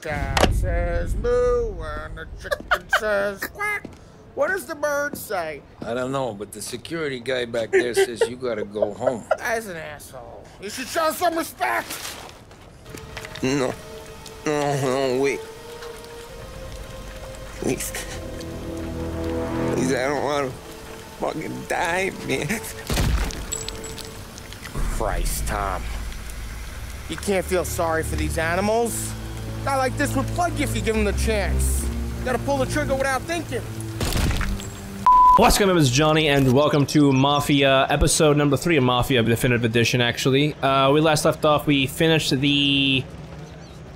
Cow says moo and the chicken says quack. What does the bird say? I don't know, but the security guy back there says you gotta go home. That's an asshole. You should show some respect. No. No, wait. Please, I don't want to fucking die, man. Christ, Tom. You can't feel sorry for these animals. A guy like this would plug you if you give him the chance. You gotta pull the trigger without thinking. What's going on, it's Johnny, and welcome to Mafia, episode number 3 of Mafia Definitive Edition, actually. We last left off, we finished the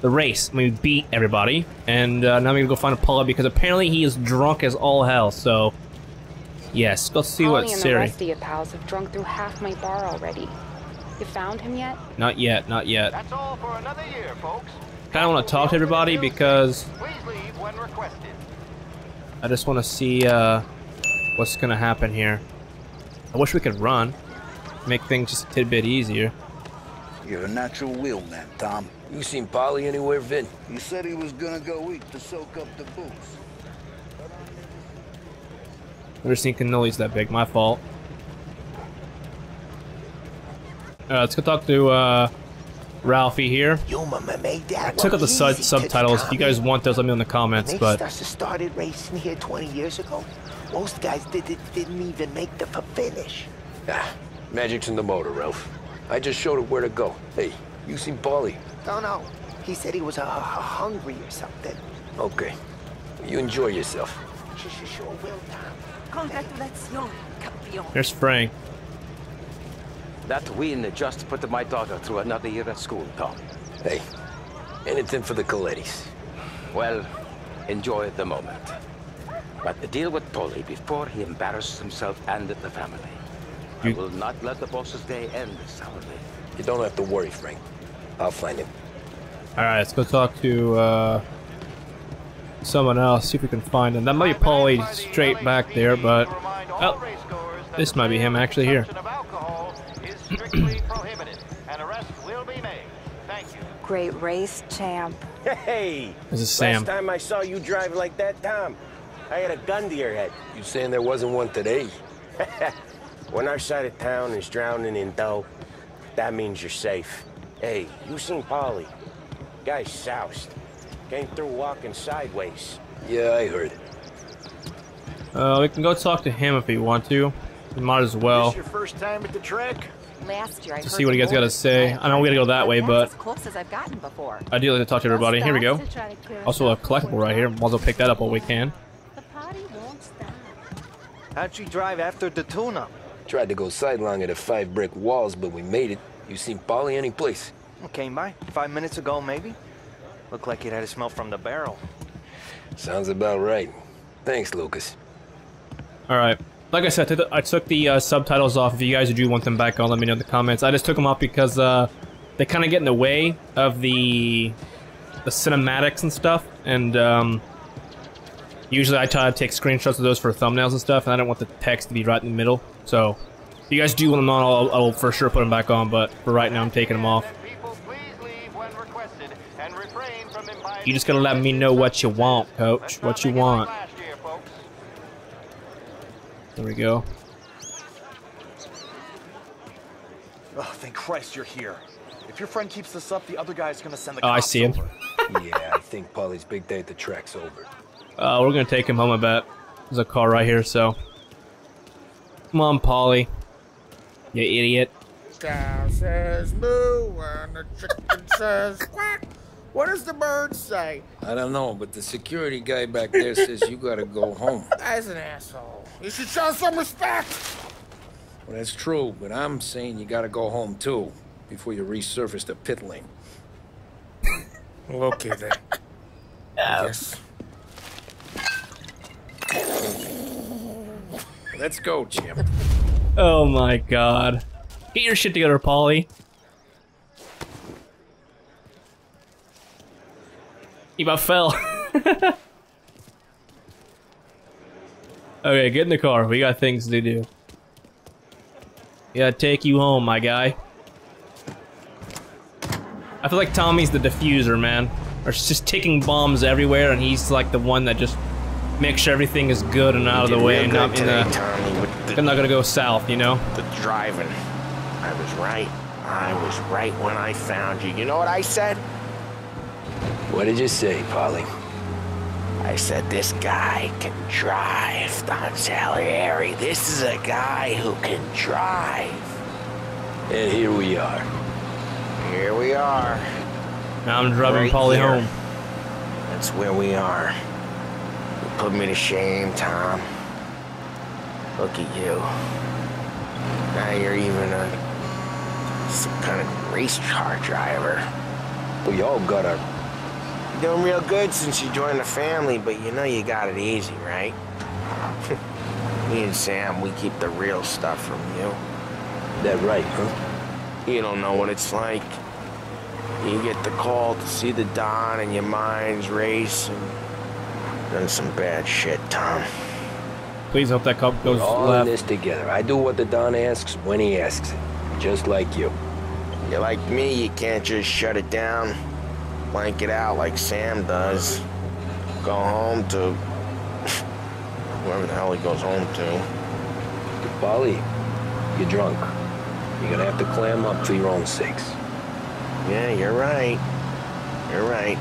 race. We beat everybody, and now we're gonna go find Apollo, because apparently he is drunk as all hell, so... Yes, go see what Sarah... Paulie and the rest of your pals have drunk through half my bar already. You found him yet? Not yet, not yet. That's all for another year, folks. Kinda wanna talk to everybody, because... Please leave when requested. I just wanna see, what's gonna happen here? I wish we could run. Make things just a tidbit easier. You're a natural wheel man, Tom. You seen Paulie anywhere, Vin? He said he was gonna go eat to soak up the booze. Never seen cannolis that big, my fault. Alright, let's go talk to Ralphie here. I took out the subtitles. If you guys want those, let me know in the comments, but... They started racing here 20 years ago. Most guys didn't even make the finish. Ah, magic's in the motor, Ralph. I just showed it where to go. Hey, you seen Paulie? Oh, no. He said he was hungry or something. Okay. You enjoy yourself. Sure will, Tom. Congratulations, campion. There's Frank. That win just put my daughter through another year at school, Tom. Hey, anything for the Giolottis. Well, enjoy the moment. But the deal with Paulie before he embarrasses himself and the family. I will not let the boss's day end this holiday. You don't have to worry, Frank. I'll find him. Alright, let's go talk to someone else, see if we can find him. That might be Paulie straight back there, but... Oh, this might be him actually here. Great race, champ. Hey! This is Sam. Last time I saw you drive like that, Tom, I had a gun to your head. You saying there wasn't one today? When our side of town is drowning in dough, that means you're safe. Hey, you seen Paulie? Guy's soused. Came through walking sideways. Yeah, I heard it. We can go talk to him if we want to. We might as well. This your first time at the track? Last year, I see what you guys got to say. I know we got to go that way, but as close as I've gotten before. I do like to talk to everybody. Here we go. Also a collectible right here. Might as well pick that up while we can. How'd she drive after the tuna? Tried to go sidelong at the 5 brick walls, but we made it. You seen Paulie any place? Came by 5 minutes ago, maybe. Looked like it had a smell from the barrel. Sounds about right. Thanks, Lucas. All right. Like I said, I took the subtitles off. If you guys do want them back on, let me know in the comments. I just took them off because they kind of get in the way of the cinematics and stuff, and usually I try to take screenshots of those for thumbnails and stuff, and I don't want the text to be right in the middle. So, if you guys do want them on, I'll for sure put them back on, but for right now, I'm taking them off. You just gotta let me know what you want, coach. What you want. There we go. Oh, thank Christ you're here. If your friend keeps this up, the other guy's gonna send the cops. Oh, I see him. Yeah, I think Paulie's big day at the track's over. We're gonna take him home, I bet. There's a car right here, so... Come on, Paulie. You idiot. Cow says moo, and the chicken says quack. What does the bird say? I don't know, but the security guy back there says you gotta go home. That's an asshole. You should show some respect! Well, that's true, but I'm saying you gotta go home, too, before you resurface the pit lane. Well, okay, then. Yes. Let's go, champ. Oh my god. Get your shit together, Paulie. He about fell. Okay, get in the car. We got things to do. Yeah, take you home, my guy. I feel like Tommy's the diffuser, man. are just ticking bombs everywhere, and he's like the one that just makes sure everything is good and out of the way, and not today, I'm not gonna go south, you know? The driving. I was right when I found you. You know what I said? What did you say, Paulie? I said, this guy can drive, Don Salieri. This is a guy who can drive. And here we are. Here we are. Now I'm driving Paulie home. That's where we are. You put me to shame, Tom. Look at you. Now you're even some kind of race car driver. We all got our... You're doing real good since you joined the family, but you know you got it easy, right? Me and Sam, we keep the real stuff from you. That right, huh? You don't know what it's like. You get the call to see the Don and your minds race, and done some bad shit, Tom. Please hope that cup goes all in this together. I do what the Don asks when he asks it, just like you. You're like me, you can't just shut it down. Blank it out like Sam does. Go home to whoever the hell he goes home to. Bali, you're drunk. You're gonna have to clam up for your own sakes. Yeah, you're right. You're right.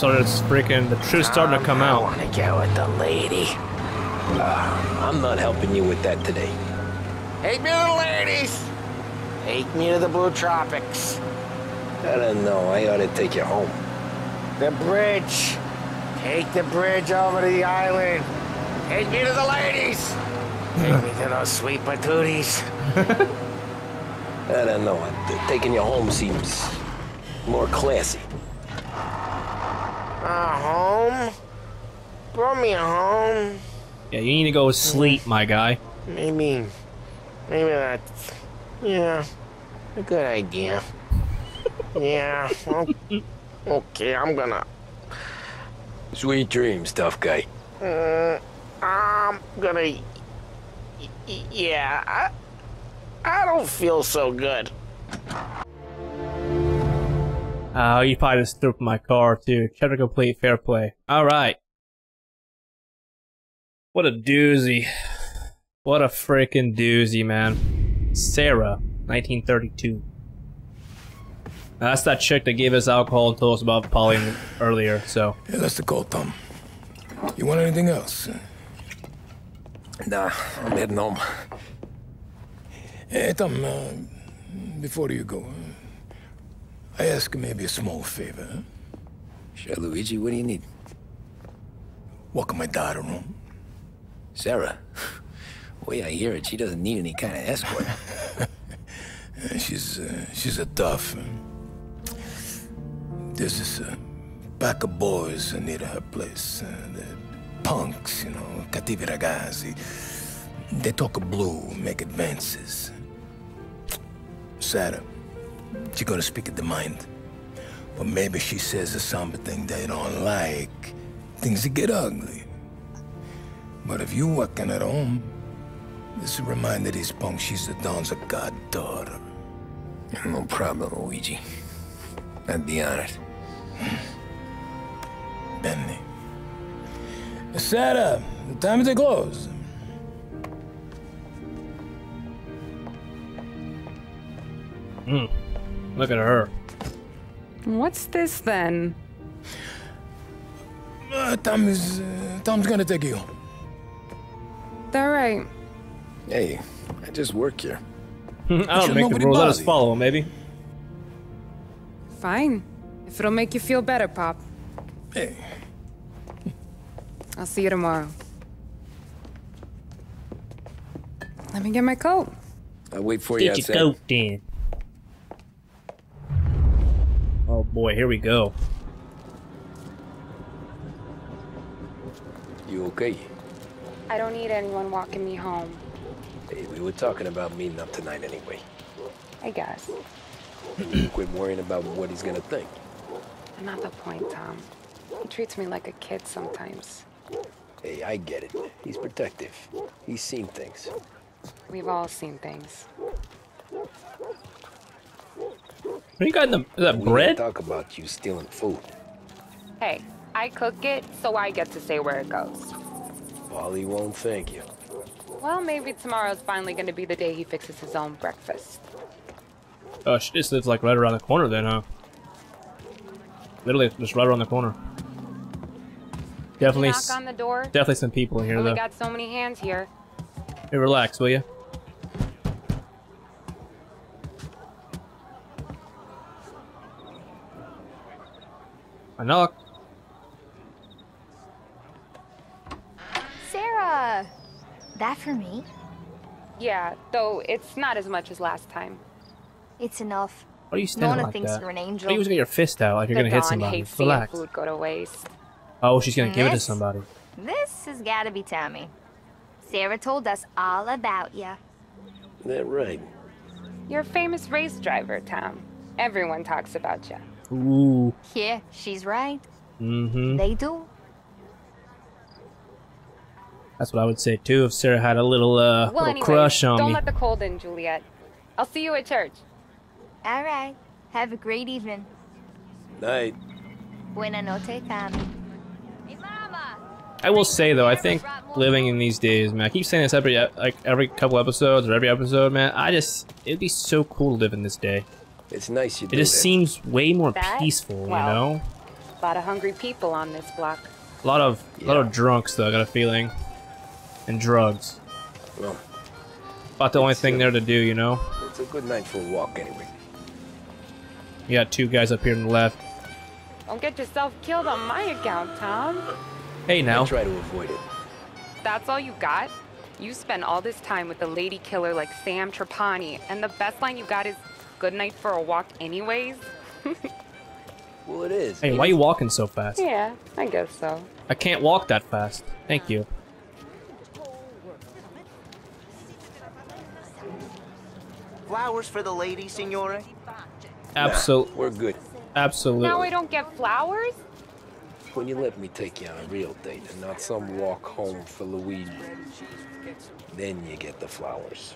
So it's freaking the truth's starting to come out. I wanna go with the lady. I'm not helping you with that today. Take me to the ladies. Take me to the Blue Tropics. I don't know. I ought to take you home. The bridge. Take the bridge over to the island. Take me to the ladies. Take me to those sweet patooties. I don't know. Taking you home seems more classy. Home? Bring me home. Yeah, you need to go sleep, my guy. Maybe that's... Yeah, a good idea. Yeah, okay, I'm gonna... Sweet dreams, tough guy. I'm gonna... Yeah, I don't feel so good. You probably just threw up my car, too. Chapter complete, fair play. Alright. What a doozy. What a freaking doozy, man. Sarah, 1932. Now, that's that chick that gave us alcohol and told us about Paulie earlier, so. Yeah, that's the cold, Tom. You want anything else? Nah, I'm heading home. Hey, Tom, before you go, I ask maybe a small favor. Huh? Sure, Luigi, what do you need? Welcome my daughter home. Sarah? The way I hear it, she doesn't need any kind of escort. She's a tough. There's this pack of boys near her place. The punks, you know, cattivi ragazzi. They talk blue, make advances. Sarah, she's gonna speak at the mind. But maybe she says a somber thing they don't like. Things get ugly. But if you working at home, this reminder is punk, she's the Don's goddaughter. No problem, Luigi. I'd be honored. Benny. Sarah, the time to close. Look at her. What's this then? Tom's gonna take you. All right. Hey, I just work here. I don't make the rules. Let us follow him, maybe. Fine. If it'll make you feel better, Pop. Hey. I'll see you tomorrow. Let me get my coat. I'll wait for you outside. Get your coat, then. Oh, boy. Here we go. You okay? I don't need anyone walking me home. Hey, we were talking about meeting up tonight anyway. I guess. Quit worrying about what he's gonna think. Not the point, Tom. He treats me like a kid sometimes. Hey, I get it. He's protective. He's seen things. We've all seen things. What you got in the bread? Talk about you stealing food. Hey, I cook it, so I get to say where it goes. Paulie won't thank you. Well, maybe tomorrow's finally going to be the day he fixes his own breakfast. Oh, she just lives like right around the corner then, huh? Literally just right around the corner. Definitely knock on the door. Definitely some people in here though. We got so many hands here. Hey, relax, will you? I knock. Sarah! That for me? Yeah, though it's not as much as last time. It's enough. What are you standing like that? No one thinks you're an angel. Why are you using your fist out like you're gonna hit somebody? Relax. Food go to waste. Oh, she's gonna give it to somebody. This has gotta be Tammy. Sarah told us all about ya. That right. You're a famous race driver, Tom. Everyone talks about ya. Ooh. Yeah, she's right. Mm-hmm. They do. That's what I would say too if Sarah had a little, well, little crush on me. Don't let the cold in, Juliet. I'll see you at church. All right. Have a great evening. Night. Buena noche, Tommy. I will say though, I think living in these days, man. I keep saying this every couple episodes or every episode, man. It'd be so cool to live in this day. It's nice you do. It just seems way more peaceful, you know? A lot of hungry people on this block. A lot of drunks though, I got a feeling. And drugs. Well, about the only thing there to do, you know? It's a good night for a walk anyway. You got two guys up here on the left. Don't get yourself killed on my account, Tom. Hey now. I try to avoid it. That's all you got? You spend all this time with a lady killer like Sam Trapani, and the best line you got is good night for a walk anyways. Well, it is. Hey, why are you walking so fast? Yeah, I guess so. I can't walk that fast. Thank you. Flowers for the lady, Signore? Absolutely. Nah, we're good. Absolutely. Now I don't get flowers? When you let me take you on a real date and not some walk home for Luigi, then you get the flowers.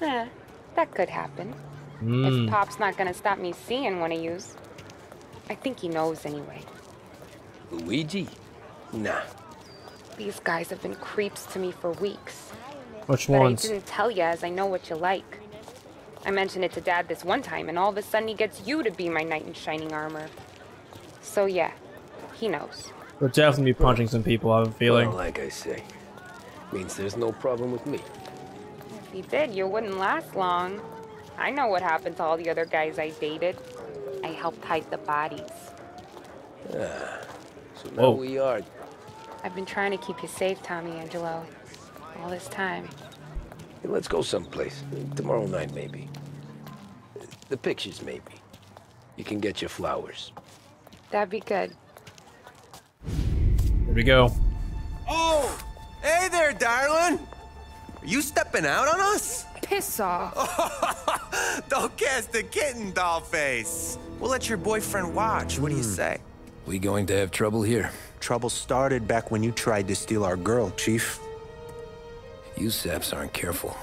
Yeah, that could happen. If Pop's not gonna stop me seeing one of yous. I think he knows anyway. Luigi? Nah. These guys have been creeps to me for weeks. Which ones? But I didn't tell you as I know what you like. I mentioned it to Dad this one time and all of a sudden he gets you to be my knight in shining armor. So yeah, he knows. We'll definitely be punching some people, I have a feeling. Well, like I say, means there's no problem with me. If he did, you wouldn't last long. I know what happened to all the other guys I dated. I helped hide the bodies. So now we are. I've been trying to keep you safe, Tommy Angelo, all this time. Hey, let's go someplace. Tomorrow night, maybe. The pictures, maybe. You can get your flowers. That'd be good. Here we go. Oh! Hey there, darling! Are you stepping out on us? Piss off. Don't cast a kitten, doll face. We'll let your boyfriend watch. What do you say? We going to have trouble here. Trouble started back when you tried to steal our girl, Chief. You saps aren't careful.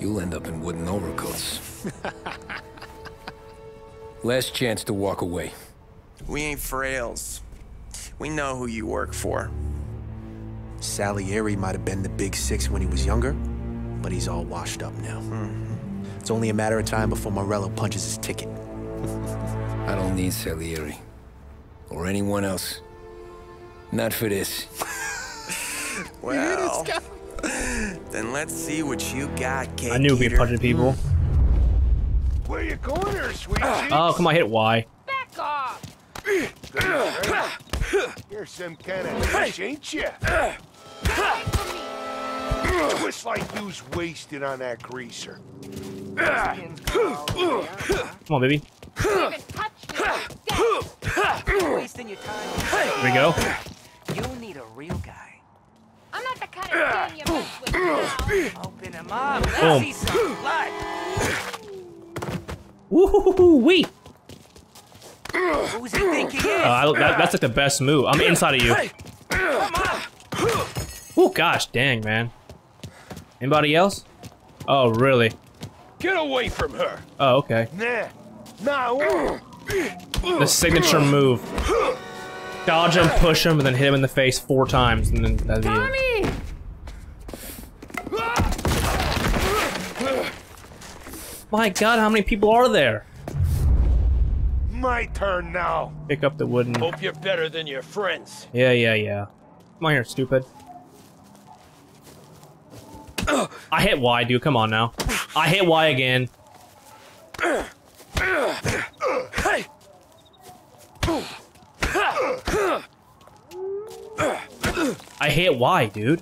You'll end up in wooden overcoats. Last chance to walk away. We ain't frails. We know who you work for. Salieri might have been the big six when he was younger, but he's all washed up now. It's only a matter of time before Morello punches his ticket. I don't need Salieri. Or anyone else. Not for this. Well, then let's see what you got, Kate. I knew we'd be punching people. Where you going there, sweet cheeks? Oh, come on, hit Y. Back off! You're some kind of fish, ain't you? It's like you's wasted on that greaser. Come on, baby. Here we go. You'll need a real guy. I'm not the kind of thing you mess with now. Open him up. Let's see some blood. Woo-hoo-hoo-wee. Who's he think he is? That's like the best move. I'm inside of you. Come on. Oh gosh, dang, man. Anybody else? Oh, really? Get away from her. Oh, okay. Nah, The signature move. Dodge him, push him, and then hit him in the face 4 times, and then that'd be it. My God, how many people are there? My turn now. Pick up the wooden. Hope you're better than your friends. Yeah, yeah, yeah. Come on here, stupid. I hit Y, dude. Come on now. I hit Y again. I hit Y, dude.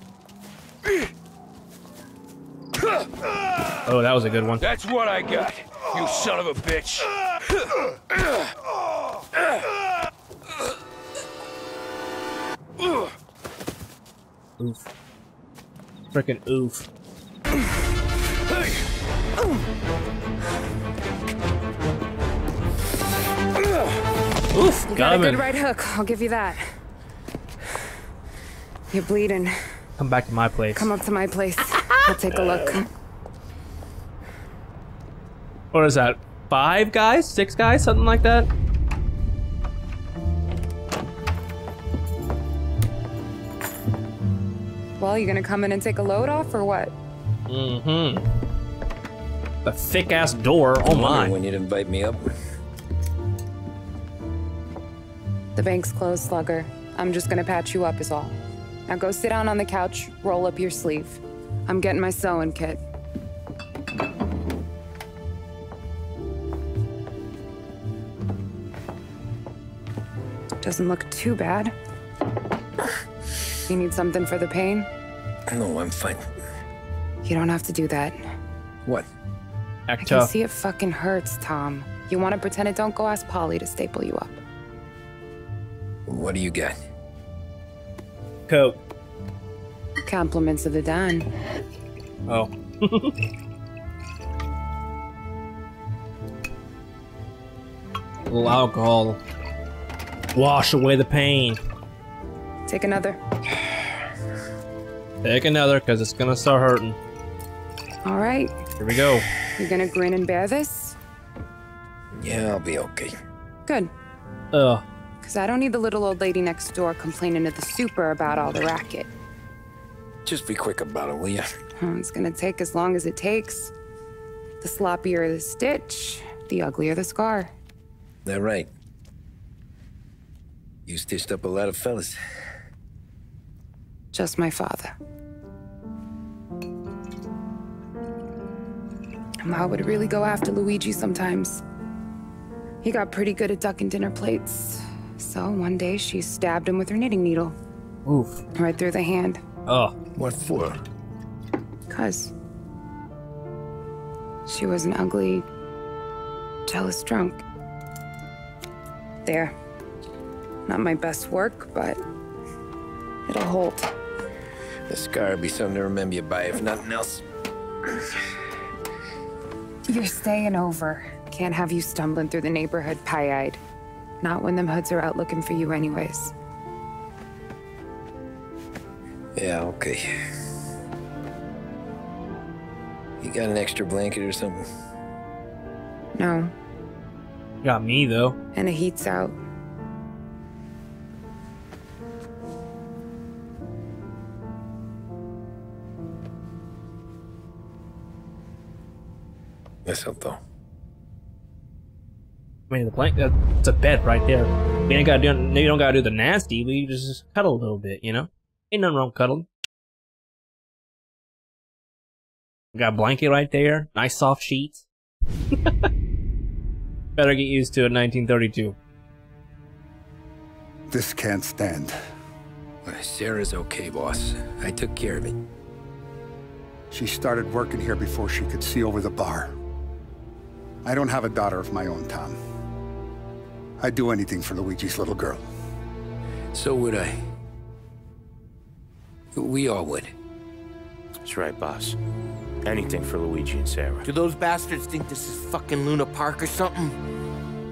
Oh, that was a good one. That's what I got, you son of a bitch. Oof. Frickin' oof. Oof, you got a good right hook, I'll give you that. You're bleeding. Come back to my place. Come up to my place. I'll take a look. What is that? 5 guys? 6 guys? Something like that? Well, you gonna come in and take a load off or what? Mm-hmm. The thick ass door. Oh my. When you'd invite me up. The bank's closed, slugger. I'm just gonna patch you up is all. Now go sit down on the couch, roll up your sleeve. I'm getting my sewing kit. Doesn't look too bad. You need something for the pain? No, I'm fine. You don't have to do that. What? Act I can tough. See it fucking hurts, Tom. You want to pretend it don't go, ask Paulie to staple you up. What do you get? Coke. Compliments of the Don. Oh. A little alcohol. Wash away the pain. Take another. Take another, because it's going to start hurting. All right. Here we go. You're going to grin and bear this? Yeah, I'll be okay. Good. Ugh. Because I don't need the little old lady next door complaining to the super about all the racket. Just be quick about it, will you? Oh, it's going to take as long as it takes. The sloppier the stitch, the uglier the scar. They're right. You stitched up a lot of fellas. Just my father. Ma would really go after Luigi sometimes. He got pretty good at ducking dinner plates. So one day she stabbed him with her knitting needle. Oof. Right through the hand. Oh, what for? 'Cause she was an ugly, jealous drunk. There. Not my best work, but it'll hold. The scar will be something to remember you by, if nothing else. You're staying over. Can't have you stumbling through the neighborhood pie-eyed. Not when them hoods are out looking for you anyways. Yeah, okay. You got an extra blanket or something? No. You got me, though. And the heat's out. That's up, though. I mean, the blanket, it's a bed right there. You ain't gotta do, you don't gotta do the nasty, but you just cuddle a little bit, you know? Ain't nothing wrong with cuddling. Got a blanket right there, nice soft sheets. Better get used to it, 1932. This can't stand. Sarah's okay, boss. I took care of it. She started working here before she could see over the bar. I don't have a daughter of my own, Tom. I'd do anything for Luigi's little girl. So would I. We all would. That's right, boss. Anything for Luigi and Sarah. Do those bastards think this is fucking Luna Park or something?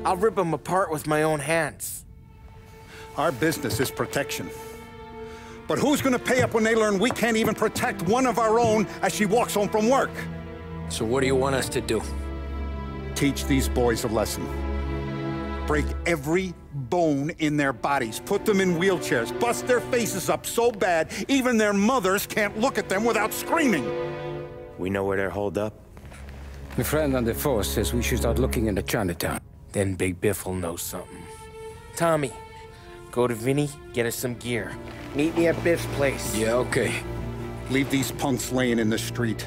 I'll rip them apart with my own hands. Our business is protection. But who's gonna pay up when they learn we can't even protect one of our own as she walks home from work? So what do you want us to do? Teach these boys a lesson. Break every bone in their bodies, put them in wheelchairs, bust their faces up so bad even their mothers can't look at them without screaming. We know where they're holed up. My friend on the force says we should start looking into Chinatown. Then Big Biff will know something. Tommy, go to Vinny, get us some gear. Meet me at Biff's place. Yeah, okay. Leave these punks laying in the street.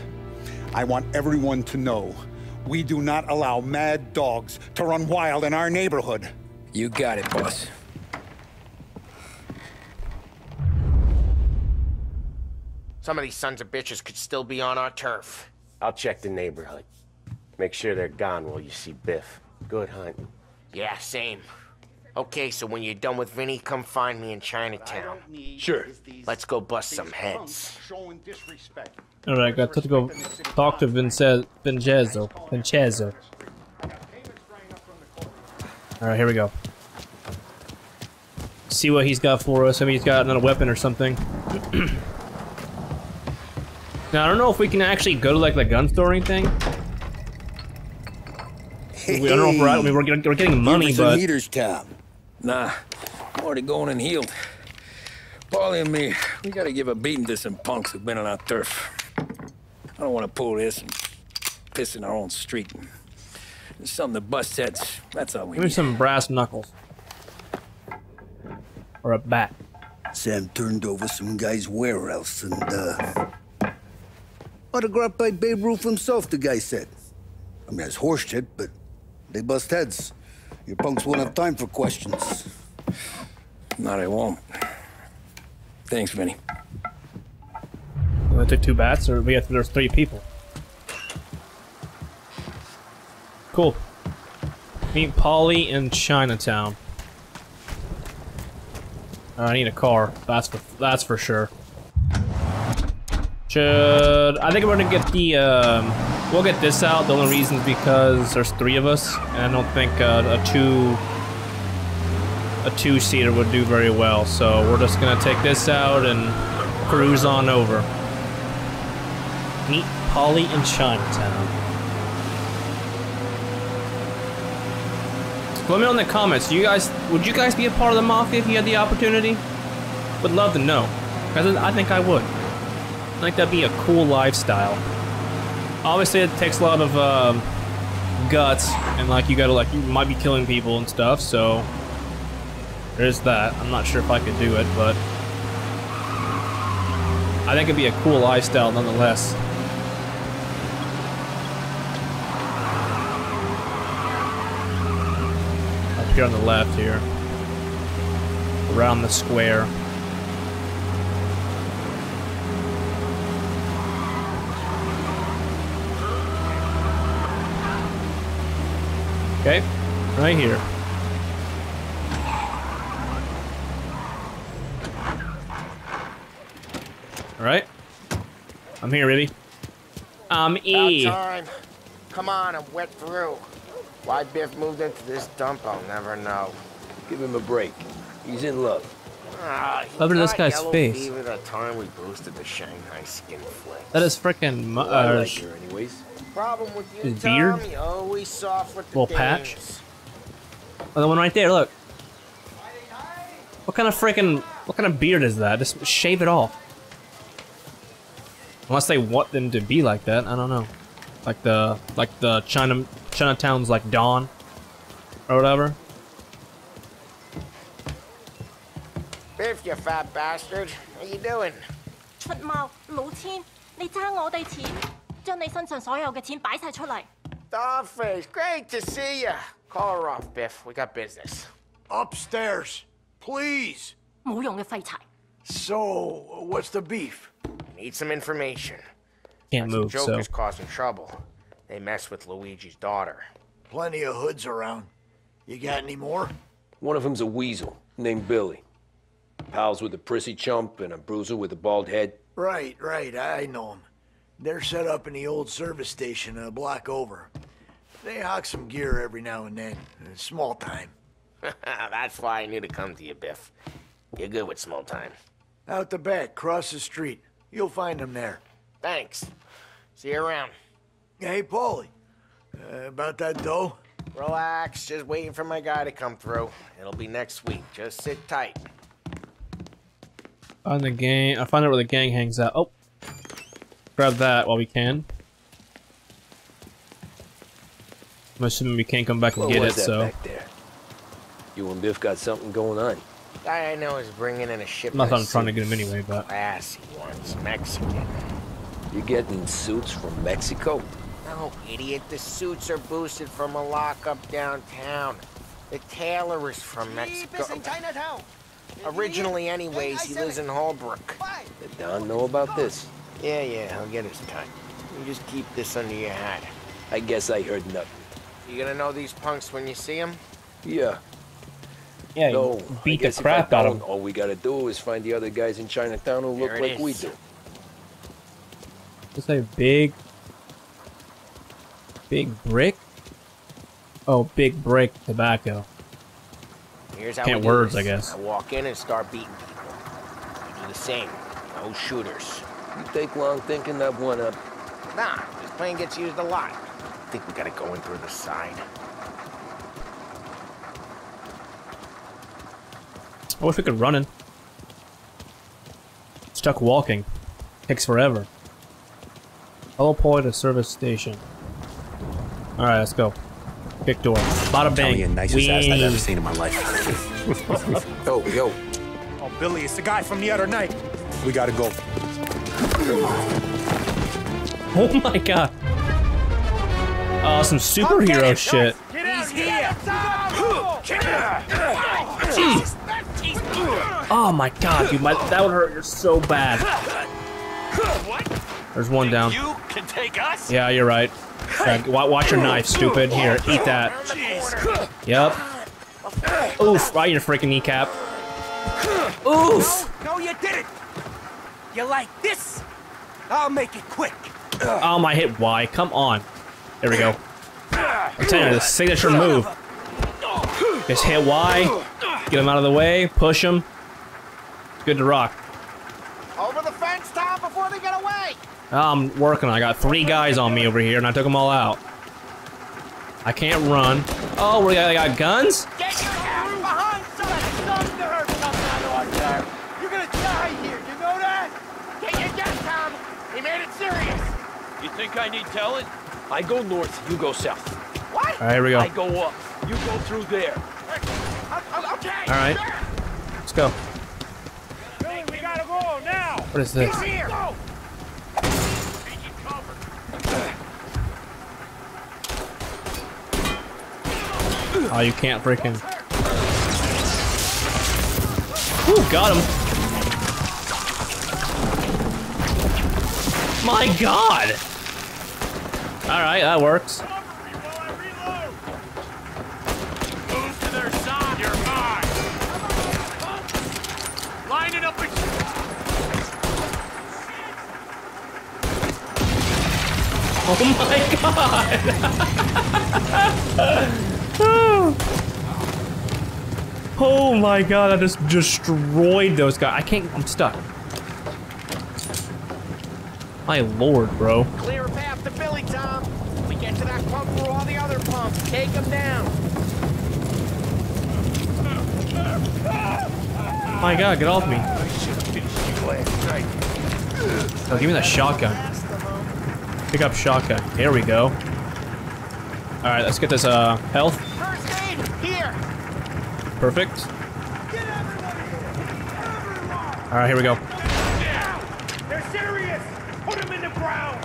I want everyone to know we do not allow mad dogs to run wild in our neighborhood. You got it, boss. Some of these sons of bitches could still be on our turf. I'll check the neighborhood. Make sure they're gone while you see Biff. Good hunting. Yeah, same. Okay, so when you're done with Vinny, come find me in Chinatown. Sure. Let's go bust some heads. Alright, got to go talk to Vincenzo. Alright, here we go. See what he's got for us. I mean, he's got another weapon or something. Now, I don't know if we can actually go to, like, the gun store or anything. Hey, I don't know if we're out. I mean, we're getting money, but... Heater's top. Nah, I'm already going and healed. Paulie and me, we gotta give a beating to some punks who've been on our turf. I don't want to pull this and piss in our own street. There's something to bust heads. That's all we need. Give me some brass knuckles. Or a bat. Sam turned over some guy's warehouse and, autographed by Babe Ruth himself, the guy said. I mean, it's horse shit, but they bust heads. Your punks won't have time for questions. No, they won't. Thanks, Vinny. I took two bats, or we have there's three people. Cool. Meet Paulie in Chinatown. I need a car. That's for sure. I think we're gonna get the we'll get this out. The only reason is because there's three of us, and I don't think a two-seater would do very well. So we're just gonna take this out and cruise on over. Meet Paulie in Chinatown. Let me know in the comments. Would you guys be a part of the Mafia if you had the opportunity? Would love to know. I think I would. I think that'd be a cool lifestyle. Obviously, it takes a lot of guts, and like you might be killing people and stuff. So there's that. I'm not sure if I could do it, but I think it'd be a cool lifestyle nonetheless. Up here on the left, here around the square. Okay, right here. All right, I'm here, baby. I'm E. Time. Come on, I'm wet through. Why Biff moved into this dump, I'll never know. Give him a break. He's in love. Cover this guy's face. At the time we boosted the Shanghai skin flakes. That is frickin' anyways. Problem with you, his beard, always soft with the little patch. Oh, the one right there. Look. What kind of beard is that? Just shave it off. Unless they want them to be like that, I don't know. Like the Chinatown's like Don, or whatever. Biff, you fat bastard, how you doing? Starface, great to see ya. Call her off, Biff. We got business. Upstairs, please. So, what's the beef? Need some information. Can't move, so. Joker's causing trouble. They mess with Luigi's daughter. Plenty of hoods around. You got any more? One of them's a weasel named Billy. Pals with a prissy chump and a bruiser with a bald head. Right, right. I know him. They're set up in the old service station a block over. They hawk some gear every now and then. Small time. That's why I knew to come to you, Biff. You're good with small time. Out the back, cross the street. You'll find them there. Thanks. See you around. Hey, Paulie. About that dough? Relax, just waiting for my guy to come through. It'll be next week, just sit tight. On the gang, I found out where the gang hangs out. Oh, grab that while we can. I'm assuming we can't come back and get it, so. Back there? You and Biff got something going on. I know he's bringing in a shipment. Not that I'm trying to get him anyway, but. Classy ones, Mexican. You getting suits from Mexico? No, idiot. The suits are boosted from a lockup downtown. The tailor is from Mexico. Originally, anyways, he lives in Holbrook. Did Don know about this? Yeah, I'll get his time. You just keep this under your hat. I guess I heard nothing. You gonna know these punks when you see them? Yeah, no, beat the crap out of them. All we gotta do is find the other guys in Chinatown who look like we do. Just a big brick? Oh, big brick tobacco. Here's how I guess. I walk in and start beating people. I do the same. No shooters. You take long thinking that one up. Nah, this plane gets used a lot. I think we gotta go in through the side. I wish we could run in. Stuck walking. Takes forever. Heliport to service station. Alright, let's go. Kick door. Bada bang. The nicest ass I've ever seen in my life. yo. Oh, Billy, it's the guy from the other night. We gotta go. Oh my god. Some superhero shit. Get out here. Oh my god, dude, that would hurt. You're so bad. What? There's one down. You can take us? Yeah, you're right. Watch your knife, stupid. Here, eat that. Yep. Oof, right in your freaking kneecap. Oof! No, you did it! You like this? I'll make it quick. Oh, my hit Y. Come on. There we go. I'm telling you, the signature move. Just hit Y. Get him out of the way, push him. Good to rock. Over the fence, Tom, before they get away! I'm working. I got three guys on me over here, and I took them all out. I can't run. Oh, we got guns? Get your arm behind something! You're gonna die here, you know that? Take your gun, Tom! He made it serious! You think I need telling? I go north, you go south. What? Alright, here we go. I go up, you go through there. Alright, let's go. We gotta go now. What is this? Oh, you can't freaking. Ooh, got him. My god! Alright, that works. Oh my god! Oh my god, I just destroyed those guys. I can't, I'm stuck. My lord, bro. Clear a path to Billy, Tom. When we get to that pump where all the other pumps. Take them down. My god, get off me. Oh, give me that shotgun. Pick up shotgun. Here we go. Alright, let's get this health. First aid here. Perfect. Alright, here we go. They're serious. Put them in the ground.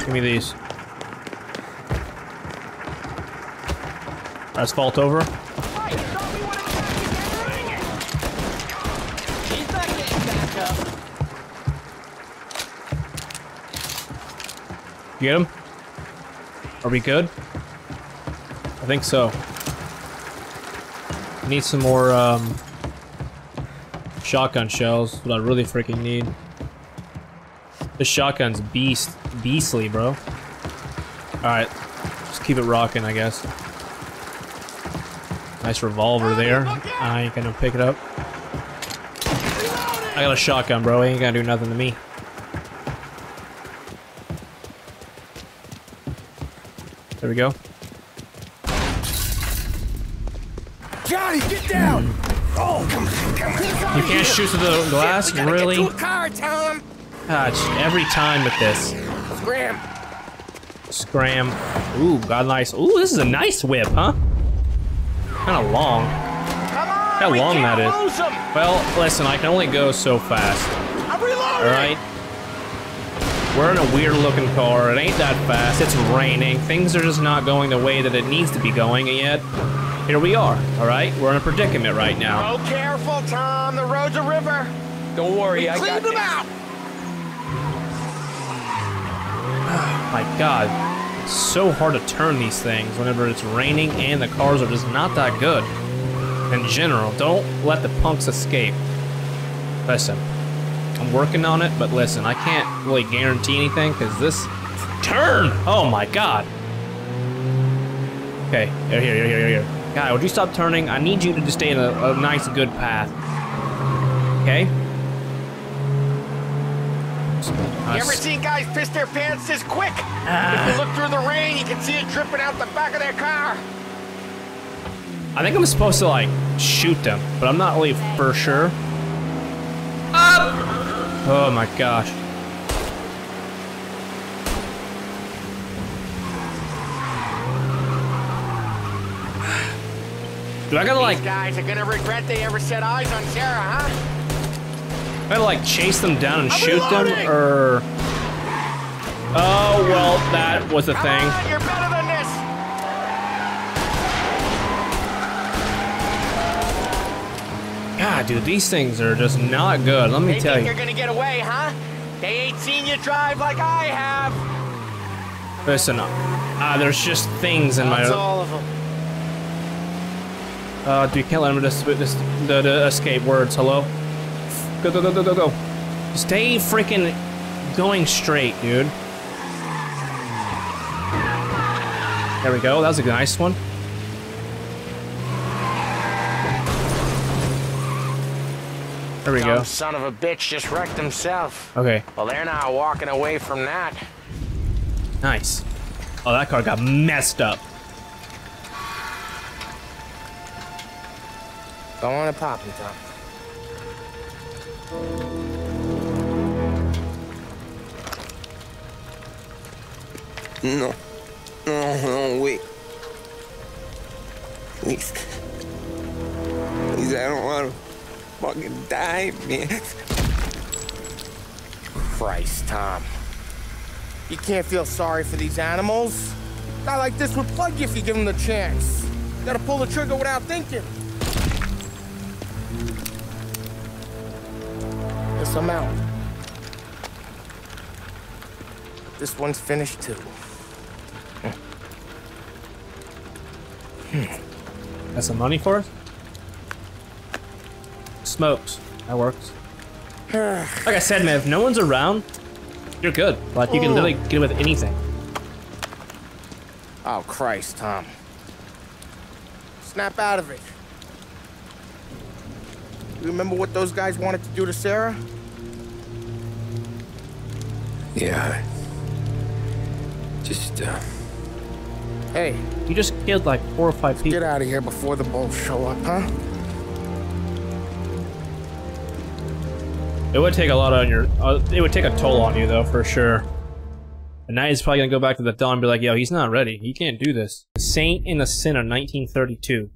Give me these. Let's vault over. You get him? Are we good? I think so. Need some more shotgun shells. What I really freaking need. This shotgun's beastly, bro. All right, just keep it rocking, I guess. Nice revolver there. I ain't gonna pick it up. I got a shotgun, bro. It ain't gonna do nothing to me. There we go. Johnny, get down! Oh, come on. You can't shoot through the glass, really? Get to a car, Tom. Ah, just every time with this. Scram. Ooh, got nice. Ooh, this is a nice whip, huh? Kind of long. Come on, how long that is. Well, listen, I can only go so fast. I'm reloading. All right. We're in a weird-looking car. It ain't that fast. It's raining. Things are just not going the way that it needs to be going, and yet here we are. All right, we're in a predicament right now. Oh, careful, Tom. The road's a river. Don't worry, I got them out. Oh my God, it's so hard to turn these things whenever it's raining and the cars are just not that good. In general, don't let the punks escape. Listen, I'm working on it, but listen, I can't really guarantee anything because this turn. Oh my God. Okay, here. God, would you stop turning? I need you to just stay in a nice, good path. Okay. You ever seen guys piss their pants this quick? If you look through the rain, you can see it dripping out the back of their car. I think I'm supposed to, like, shoot them, but I'm not really for sure. Up! Oh my gosh. Do I gotta, like... These guys are gonna regret they ever set eyes on Sarah, huh? I gotta like chase them down and shoot them, or... Oh, well, that was a thing. You're better than this. God, dude, these things are just not good, let me tell you. They think they're gonna get away, huh? They ain't seen you drive like I have. Listen up. There's just things in my... That's all of them. Dude, can't let them just escape words, hello? Go. Stay freaking going straight, dude. There we go. That was a nice one. There we go. Son of a bitch just wrecked himself. Okay. Well, they're not walking away from that. Nice. Oh, that car got messed up. Go on and pop him, Tom. No, wait. Please, I don't want to fucking die, man. Christ, Tom. You can't feel sorry for these animals. A guy like this would plug you if you give him the chance. You gotta pull the trigger without thinking. I'm out. This one's finished too. Got some money for us? Smokes. That works. Like I said, man, if no one's around, you're good. Like, you can literally get away with anything. Oh, Christ, Tom. Snap out of it. You remember what those guys wanted to do to Sarah? Yeah. Hey. You just killed like 4 or 5 people. Get out of here before the bulls show up, huh? It would take a lot on your... it would take a toll on you, though, for sure. And now he's probably gonna go back to the Don and be like, yo, he's not ready. He can't do this. The Saint and the Sinner, 1932.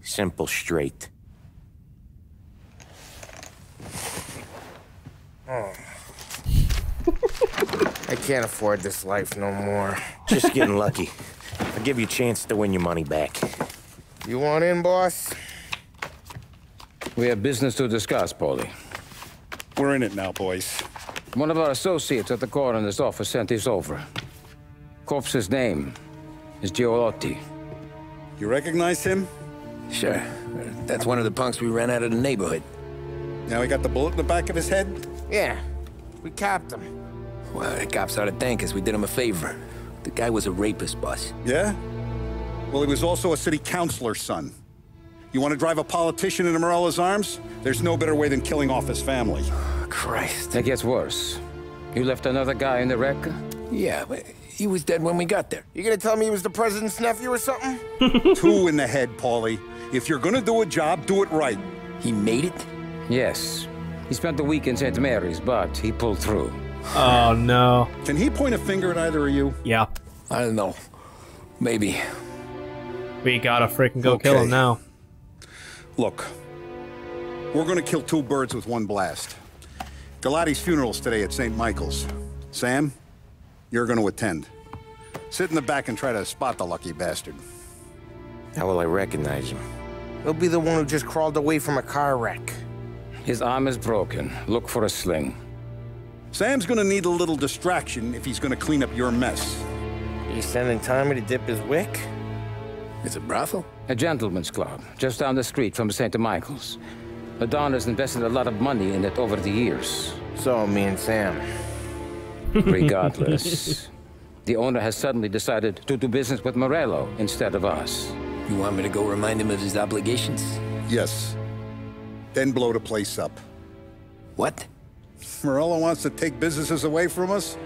Simple, straight. Oh. I can't afford this life no more. Just getting lucky. I'll give you a chance to win your money back. You want in, boss? We have business to discuss, Paulie. We're in it now, boys. One of our associates at the coroner's office sent this over. Corpse's name is Giolotti. You recognize him? Sure. That's one of the punks we ran out of the neighborhood. Now he got the bullet in the back of his head? Yeah. We copped him. Well, the cops ought to thank us. We did him a favor. The guy was a rapist, boss. Yeah? Well, he was also a city councilor's son. You want to drive a politician into Morello's arms? There's no better way than killing off his family. Oh, Christ. That gets worse. You left another guy in the wreck? Yeah, but he was dead when we got there. You gonna tell me he was the president's nephew or something? 2 in the head, Paulie. If you're gonna do a job, do it right. He made it? Yes. He spent the week in St. Mary's, but he pulled through. Oh, no. Can he point a finger at either of you? Yeah. I don't know. Maybe. We gotta freaking go kill him now. Look, we're gonna kill 2 birds with one blast. Giolotti's funeral's today at St. Michael's. Sam, you're gonna attend. Sit in the back and try to spot the lucky bastard. How will I recognize him? He'll be the one who just crawled away from a car wreck. His arm is broken. Look for a sling. Sam's gonna need a little distraction if he's gonna clean up your mess. Are you sending Tommy to dip his wick? It's a brothel? A gentleman's club, just down the street from St. Michael's. The Don has invested a lot of money in it over the years. So, me and Sam. Regardless, the owner has suddenly decided to do business with Morello instead of us. You want me to go remind him of his obligations? Yes. Then blow the place up. What? If Morello wants to take businesses away from us,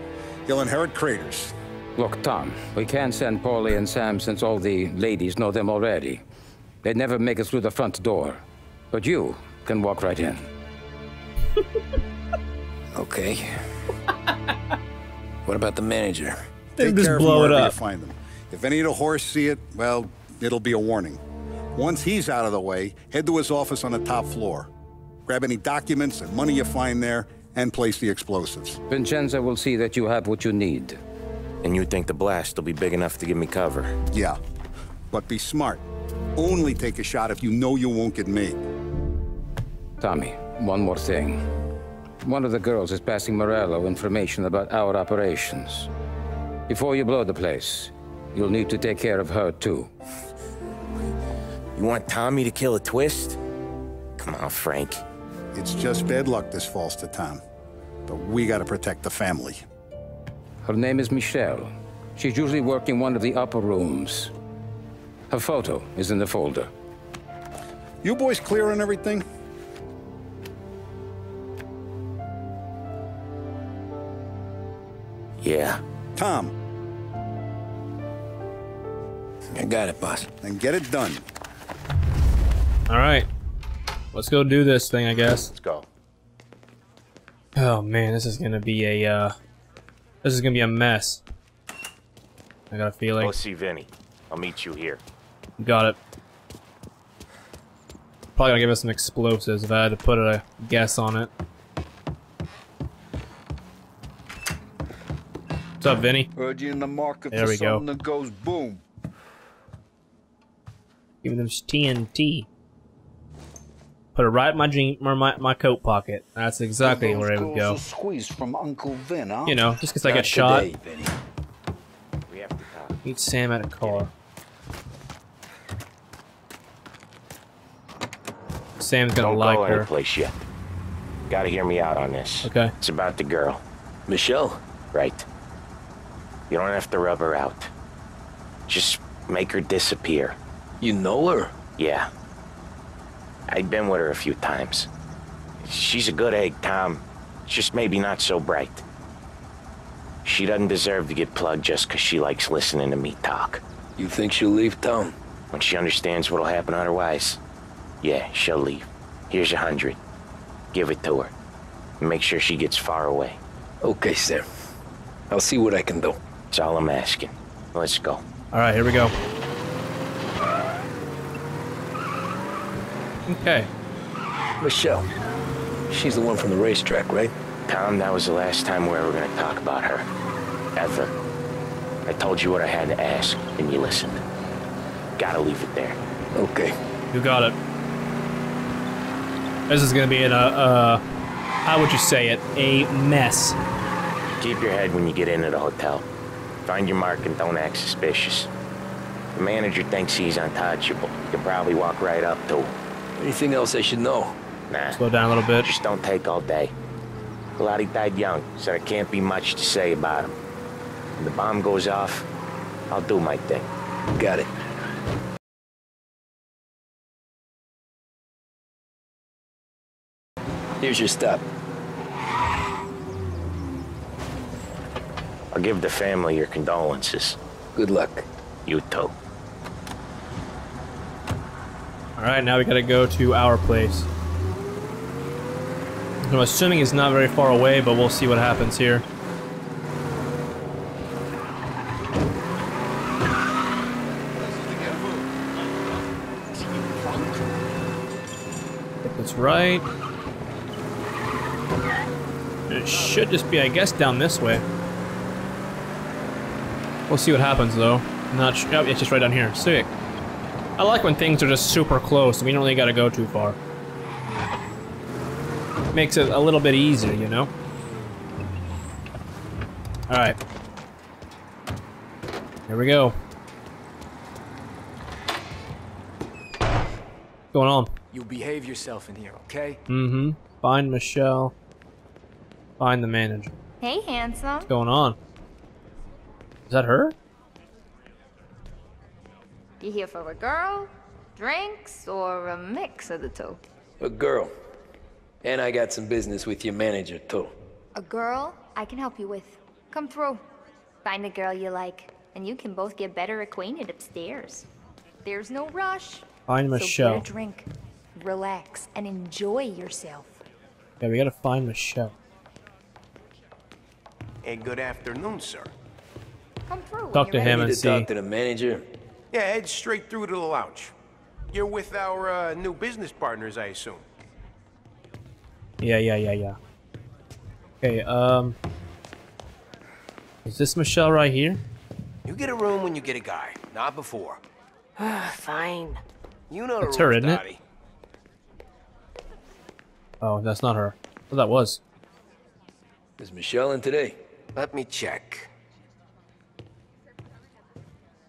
he'll inherit craters. Look, Tom, we can't send Paulie and Sam since all the ladies know them already. They'd never make it through the front door. But you can walk right in. Okay. What about the manager? They just blow it up. Find them. If any of the horse see it, well, it'll be a warning. Once he's out of the way, head to his office on the top floor. Grab any documents and money you find there and place the explosives. Vincenzo will see that you have what you need. And you think the blast will be big enough to give me cover? Yeah, but be smart. Only take a shot if you know you won't get made. Tommy, one more thing. One of the girls is passing Morello information about our operations. Before you blow the place, you'll need to take care of her too. You want Tommy to kill a twist? Come on, Frank. It's just bad luck this falls to Tom, but we gotta protect the family. Her name is Michelle. She's usually working one of the upper rooms. Her photo is in the folder. You boys clear on everything? Yeah. Tom. I got it, boss. Then get it done. All right. Let's go do this thing, I guess. Let's go. Oh, man, this is gonna be a, this is gonna be a mess. I got a feeling. Go see Vinny. I'll meet you here. Got it. Probably gonna give us some explosives if I had to put a guess on it. What's up, Vinny? In the market there we go. That goes boom. Give them TNT. Put it right in my my coat pocket. That's exactly where it would go. From Uncle Vin, huh? You know, just because I got shot. Meet Sam at a car. Sam's gonna like her. Don't go anyplace yet. Gotta hear me out on this. Okay. It's about the girl, Michelle. Right. You don't have to rub her out. Just make her disappear. You know her? Yeah. I've been with her a few times. She's a good egg, Tom. Just maybe not so bright. She doesn't deserve to get plugged just because she likes listening to me talk. You think she'll leave town? When she understands what'll happen otherwise, yeah, she'll leave. Here's 100. Give it to her. And make sure she gets far away. Okay, sir. I'll see what I can do. That's all I'm asking. Let's go. All right, here we go. Okay. Michelle. She's the one from the racetrack, right? Tom, that was the last time we were going to talk about her. Ever. I told you what I had to ask, and you listened. Gotta leave it there. Okay. You got it. This is going to be how would you say it? A mess. Keep your head when you get into the hotel. Find your mark and don't act suspicious. The manager thinks he's untouchable. You can probably walk right up to him. Anything else I should know? Nah. Slow down a little bit. Just don't take all day. Giolotti died young, so there can't be much to say about him. When the bomb goes off, I'll do my thing. Got it. Here's your stop. I'll give the family your condolences. Good luck. You too. Alright, now we gotta go to our place. I'm assuming it's not very far away, but we'll see what happens here. That's right. It should just be, I guess, down this way. We'll see what happens, though. Not sure. Oh, it's just right down here. Sick. I like when things are just super close and we don't really gotta go too far. Makes it a little bit easier, you know? Alright. Here we go. What's going on? You behave yourself in here, okay? Mm-hmm. Find Michelle. Find the manager. Hey, handsome. What's going on? Is that her? You here for a girl, drinks, or a mix of the two? A girl. And I got some business with your manager, too. A girl I can help you with. Come through. Find a girl you like, and you can both get better acquainted upstairs. There's no rush. Find Michelle. So get a drink, relax, and enjoy yourself. Yeah, we gotta find Michelle. Hey, good afternoon, sir. Come through. Talk to him and see. Talk to the manager. Yeah, head straight through to the lounge. You're with our new business partners, I assume. Yeah. Okay, is this Michelle right here? You get a room when you get a guy, not before. Fine. You know that's her, isn't it? Oh, that's not her. Well, that was. Is Michelle in today? Let me check.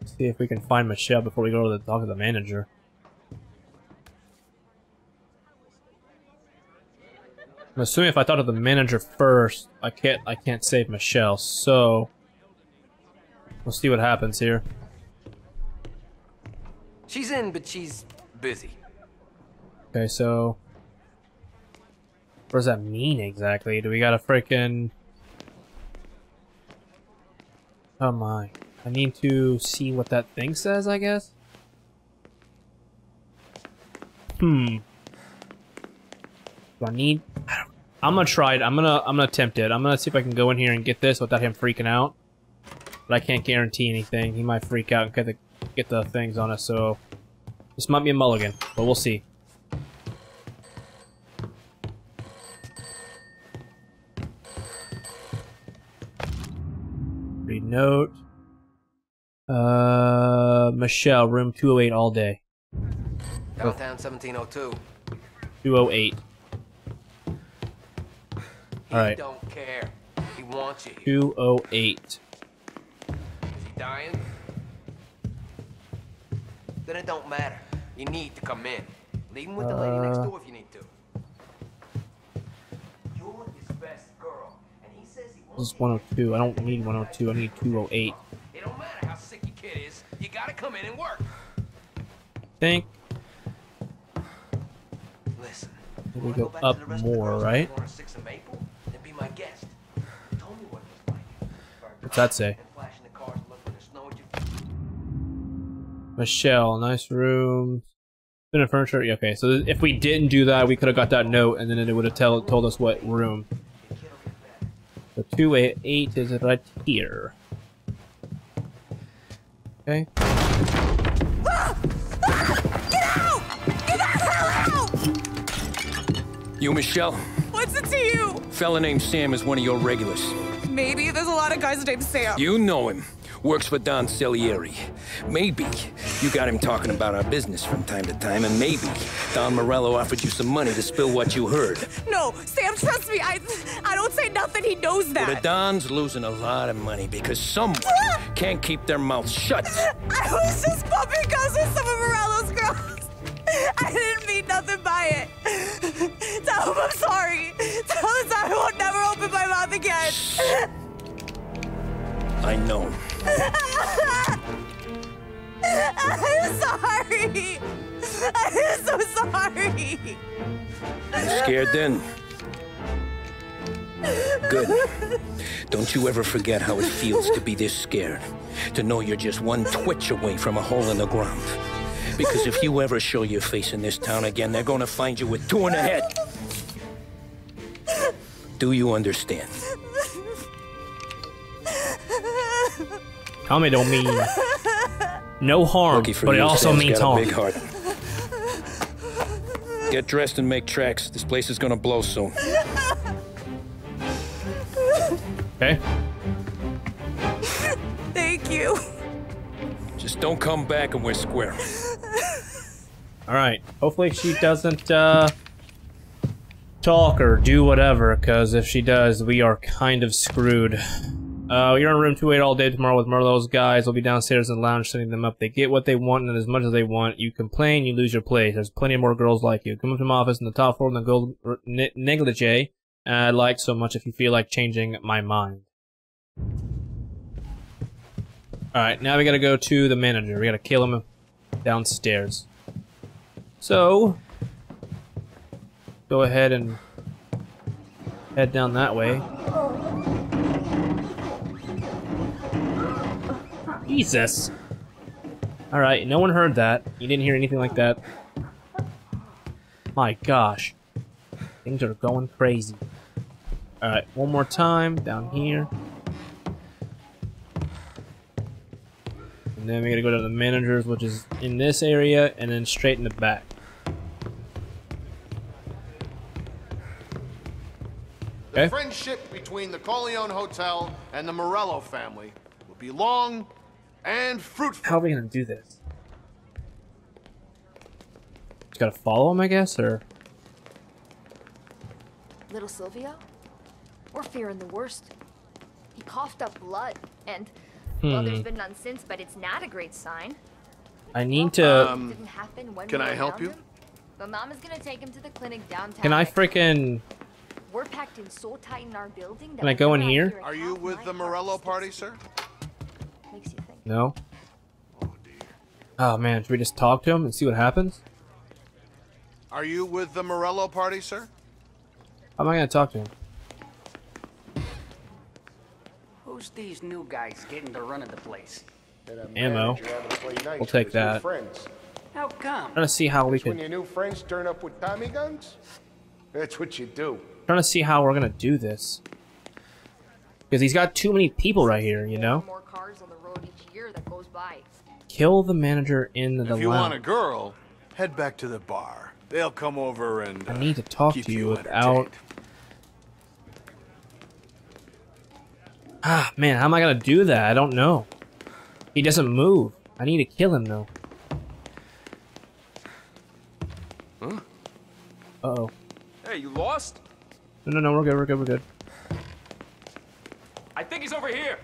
Let's see if we can find Michelle before we go to talk to the manager. I'm assuming if I thought of the manager first, I can't save Michelle, so we'll see what happens here. She's in, but she's busy. Okay, so what does that mean exactly? Do we gotta freaking... Oh my. I need to see what that thing says, I guess? Do I need... I'm gonna try it. I'm gonna attempt it. I'm gonna see if I can go in here and get this without him freaking out. But I can't guarantee anything. He might freak out and get the things on us. So this might be a mulligan, but we'll see. Read note. Michelle, room 208 all day. Downtown 1702. 208. All right. He don't care. He wants you. 208. Is he dying? Then it don't matter. You need to come in. Leave him with the lady next door if you need to. You're his best girl, and he says he wants. This is 102. I don't need 102. I need 208. It don't matter how sick your kid is. You gotta come in and work. Think. Listen. We go up more, right? What's that say? Michelle, nice room. Been in furniture. Yeah, okay, so if we didn't do that, we could have got that note, and then it would have told us what room. So 288 is right here. Okay. Get out! Get out! Hello! You, Michelle? What's it to you? Fella named Sam is one of your regulars. Maybe. There's a lot of guys named Sam. You know him. Works for Don Salieri. Maybe you got him talking about our business from time to time, and maybe Don Morello offered you some money to spill what you heard. No, Sam, trust me. I don't say nothing. He knows that. Well, the Don's losing a lot of money because someone can't keep their mouths shut. I was just bumping guns with some of Morello's girls. I didn't mean nothing by it. Tell him I'm sorry. Tell him I won't never open my mouth again. I know. I'm sorry. I'm so sorry. You scared then? Good. Don't you ever forget how it feels to be this scared. To know you're just one twitch away from a hole in the ground. Because if you ever show your face in this town again, they're gonna find you with two in the head. Do you understand? Tommy don't mean no harm, but it also means harm. Big heart. Get dressed and make tracks. This place is gonna blow soon. Okay. Thank you. Just don't come back and we're square. Alright. Hopefully she doesn't talk or do whatever, because if she does, we are kind of screwed. You're in room 28 all day tomorrow with Merlo's guys. We'll be downstairs in the lounge setting them up. They get what they want and as much as they want. You complain, you lose your place. There's plenty more girls like you. Come up to my office in the top floor in the gold negligee. I'd like so much if you feel like changing my mind. Alright, now we gotta go to the manager. We gotta kill him downstairs. So, go ahead and head down that way. Jesus! Alright, no one heard that. You didn't hear anything like that. My gosh. Things are going crazy. Alright, one more time, down here. And then we gotta go to the manager's, which is in this area, and then straight in the back. Okay. The friendship between the Corleone Hotel and the Morello family will be long and fruitful. How are we gonna do this? Just gotta follow him, I guess, or? Little Silvio? We're fearing the worst. He coughed up blood, and well, there's been none since, but it's not a great sign. I need to. Can I help you? My mom is gonna take him to the clinic downtown. Can I freaking? We're packed in so tight in our building. Can I go in here? Are you with the Morello party, sir? Makes you think. No. Oh dear. Oh man, should we just talk to him and see what happens? Are you with the Morello party, sir? How am I gonna talk to him? Who's these new guys getting the run of the place? Ammo. We'll take that. How come? Trying to see how we can. When your new friends turn up with Tommy guns, that's what you do. Trying to see how we're gonna do this. Because he's got too many people right here, you know. More cars on the road each year that goes by. Kill the manager in the lounge. If you want a girl, head back to the bar. They'll come over and. I need to talk to you without. Ah, man, how am I gonna do that? I don't know. He doesn't move. I need to kill him, though. Huh? Uh-oh. Hey, you lost? No, we're good, we're good. I think he's over here!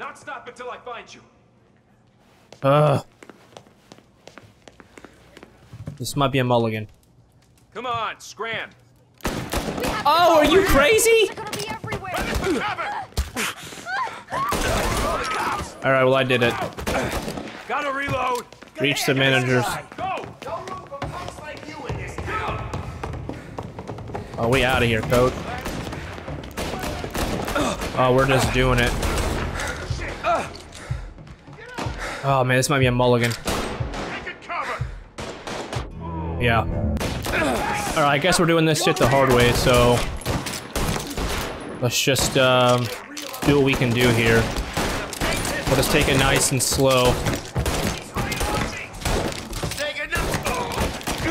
Not stop until I find you! Ugh. This might be a mulligan. Come on, scram! Oh, are you crazy? All right, well I did it. Gotta reload. Reach the managers. Oh, we out of here, coach. Oh, we're just doing it. Oh man, this might be a mulligan. Yeah. Alright, I guess we're doing this shit the hard way, so let's just do what we can do here. We'll just take it nice and slow. Get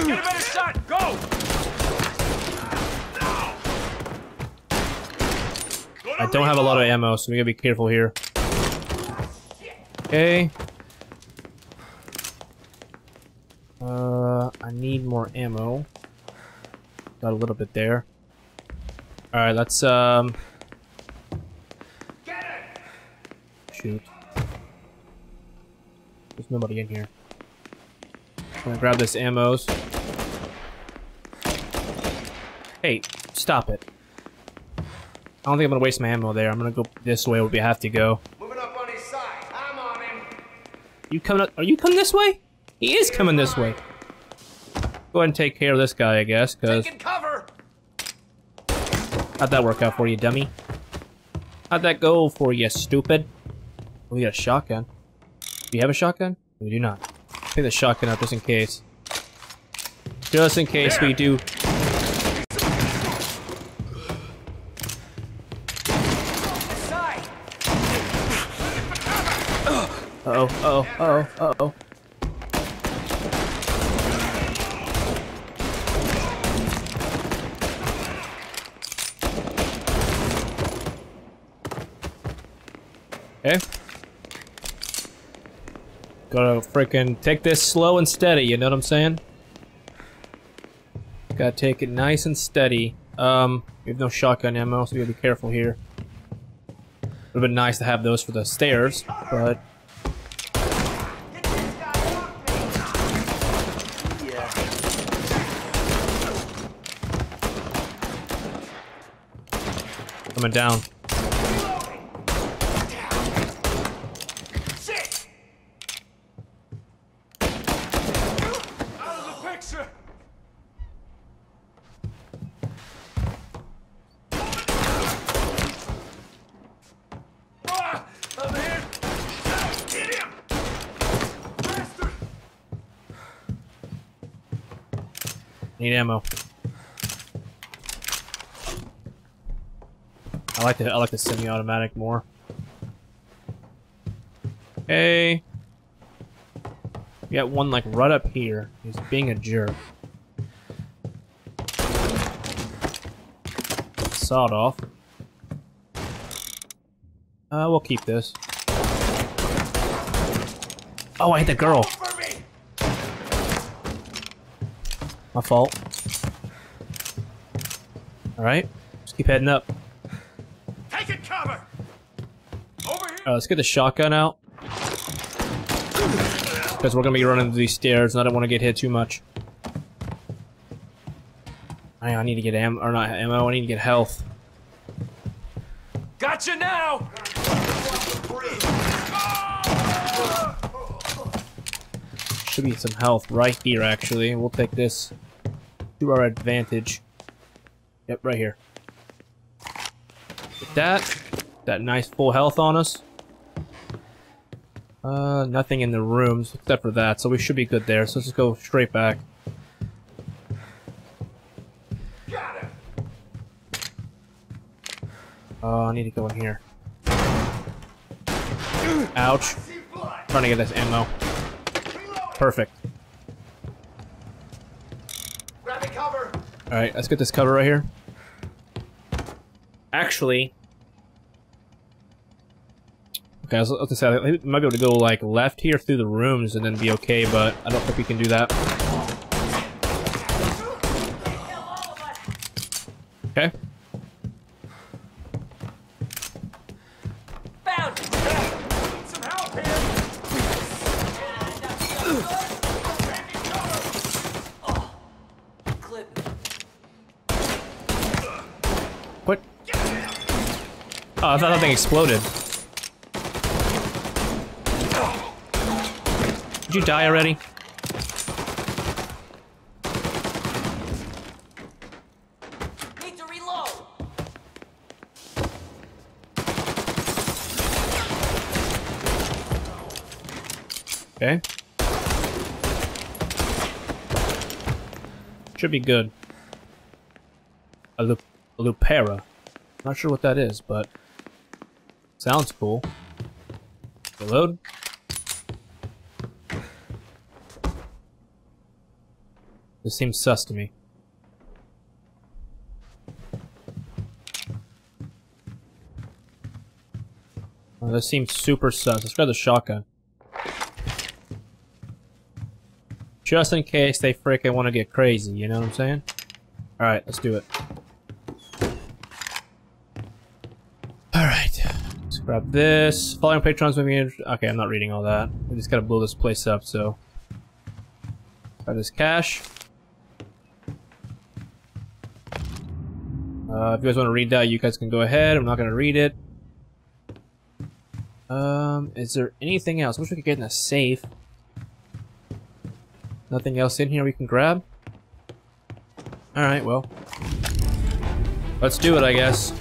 a better shot, go! I don't have a lot of ammo, so we gotta be careful here. Okay. I need more ammo. Got a little bit there. All right, let's shoot. There's nobody in here. I'm gonna grab this ammo. Hey, stop it! I don't think I'm gonna waste my ammo there. I'm gonna go this way where we have to go. Moving up on his side. I'm on him. You coming up? Are you coming this way? He is coming this way. Go ahead and take care of this guy, I guess, because How'd that work out for you, dummy? How'd that go for you, stupid? We got a shotgun. Do you have a shotgun? We do not. Take the shotgun out just in case. Just in case we do. Uh-oh, uh-oh, uh-oh, uh-oh. Okay. Gotta freaking take this slow and steady, you know what I'm saying? Gotta take it nice and steady. We have no shotgun ammo, so we gotta be careful here. Would've been nice to have those for the stairs, but... Coming down. Need ammo. I like the semi-automatic more. Hey, okay. We got one like right up here. He's being a jerk. Sawed off. We'll keep this. Oh, I hit the girl. My fault. Alright, just keep heading up. Take it cover. Over here. Let's get the shotgun out. Because we're gonna be running through these stairs and I don't wanna get hit too much. I need to get ammo, or not ammo, I need to get health. Gotcha now! Should be some health right here actually. We'll take this to our advantage. Yep, right here. Get that. That nice full health on us. Nothing in the rooms except for that, so we should be good there. So let's just go straight back. Got it. I need to go in here. Ouch. Trying to get this ammo. Perfect. Grabbing cover. Alright, let's get this cover right here. Actually... Okay, I was about to say, I might be able to go like left here through the rooms and then be okay, but I don't think we can do that. Okay. Oh, I thought that thing exploded. Did you die already? Need to reload. Okay. Should be good. A lupera. Not sure what that is, but... Sounds cool. Reload. This seems sus to me. Oh, this seems super sus. Let's grab the shotgun. Just in case they freaking want to get crazy, you know what I'm saying? Alright, let's do it. Grab this. Following patrons moving. Okay, I'm not reading all that. We just gotta blow this place up, so. Grab this cash. If you guys wanna read that, you guys can go ahead. I'm not gonna read it. Is there anything else? I wish we could get in a safe. Nothing else in here we can grab? Alright, well. Let's do it, I guess. Are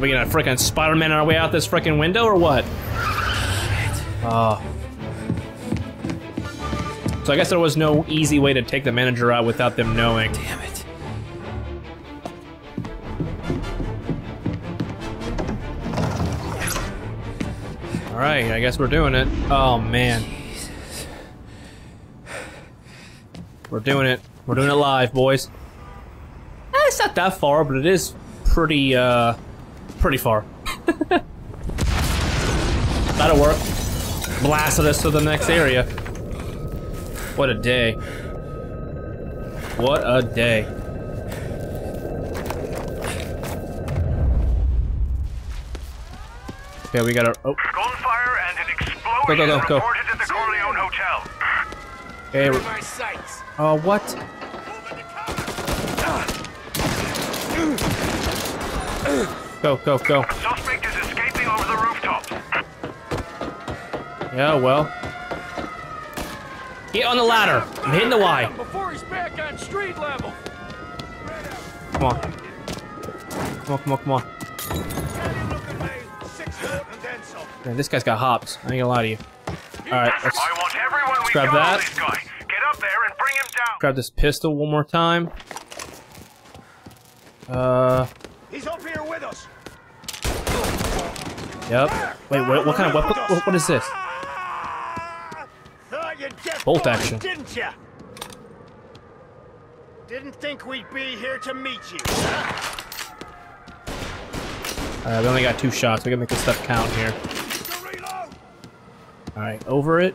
we gonna frickin' Spider-Man on our way out this frickin' window or what? Oh. So I guess there was no easy way to take the manager out without them knowing. Damn it. All right, I guess we're doing it. Oh man. Jesus. We're doing it. We're doing it live, boys. It's not that far, but it is pretty, pretty far. That'll work. Blasted us to the next area. What a day. What a day. Okay, we got our... Oh. Gunfire and an explosion go. Reported at the Corleone Hotel. Okay, oh, what? Go. Suspect is escaping over the rooftop. Yeah, well. Get on the ladder. I'm hitting the Y. Before he's back on street level. Come on. Come on. Man, this guy's got hops. I ain't gonna lie to you. Alright, let's grab that. Get up there and bring him down. Grab this pistol one more time. He's up here with us. Yep. Wait, what kind of weapon? What is this? Bolt action. Didn't you? Didn't think we'd be here to meet you. All right, we only got two shots. We gotta make this stuff count here. All right, over it.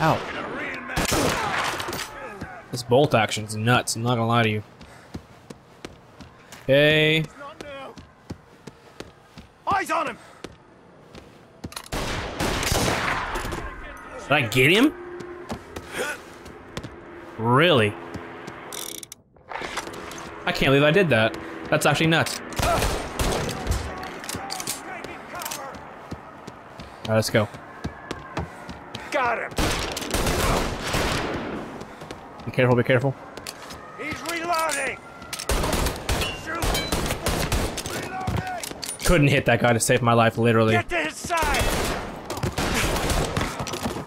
Ow. This bolt action's nuts. I'm not gonna lie to you. Okay. Eyes on him. Did I get him? Really? I can't believe I did that. That's actually nuts. Alright, let's go. Got him. Be careful. He's reloading. Couldn't hit that guy to save my life, literally. Get to his side.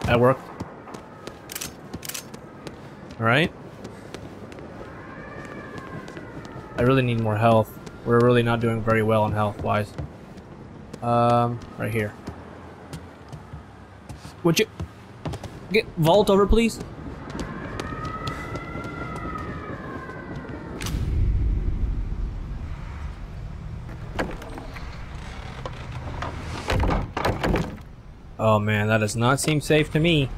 That worked. Alright. I really need more health. We're really not doing very well on health-wise. Right here. Would you... Get vault over, please? Oh man, that does not seem safe to me.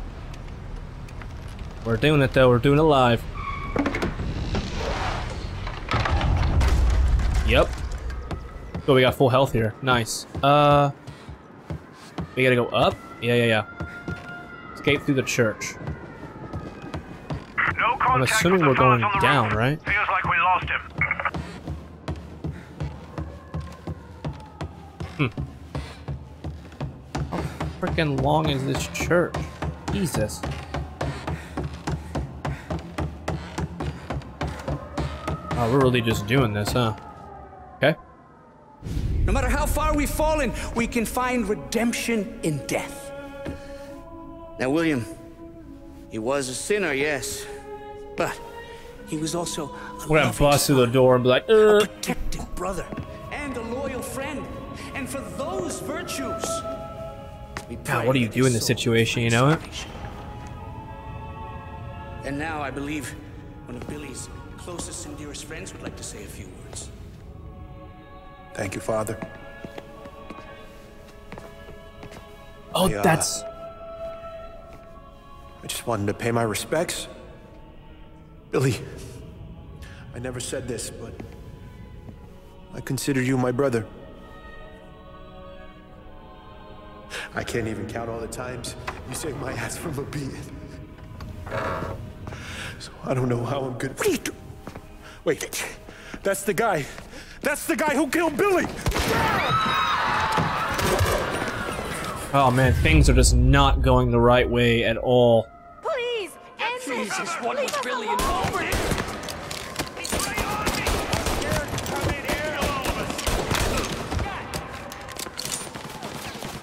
We're doing it though, we're doing it live. Yep. Oh, we got full health here, nice. We gotta go up? Yeah. Escape through the church. No contact. I'm assuming we're going down, right? Feels like we lost him. Hmm. Freaking long is this church? Jesus. Oh, we're really just doing this, huh? Okay. No matter how far we've fallen, we can find redemption in death. Now, William, he was a sinner, yes, but he was also a loving bust through the door and be like, a protective brother and a loyal friend, and for those virtues. God, what do you do in this situation, you know it? And now I believe one of Billy's closest and dearest friends would like to say a few words. Thank you, Father. Oh, that's... I just wanted to pay my respects. Billy, I never said this, but I consider you my brother. I can't even count all the times you saved my ass from a beating. So I don't know how I'm good. What are you doing? Wait, that's the guy. That's the guy who killed Billy! Oh man, things are just not going the right way at all. Please, answer. Jesus, what was Billy involved in?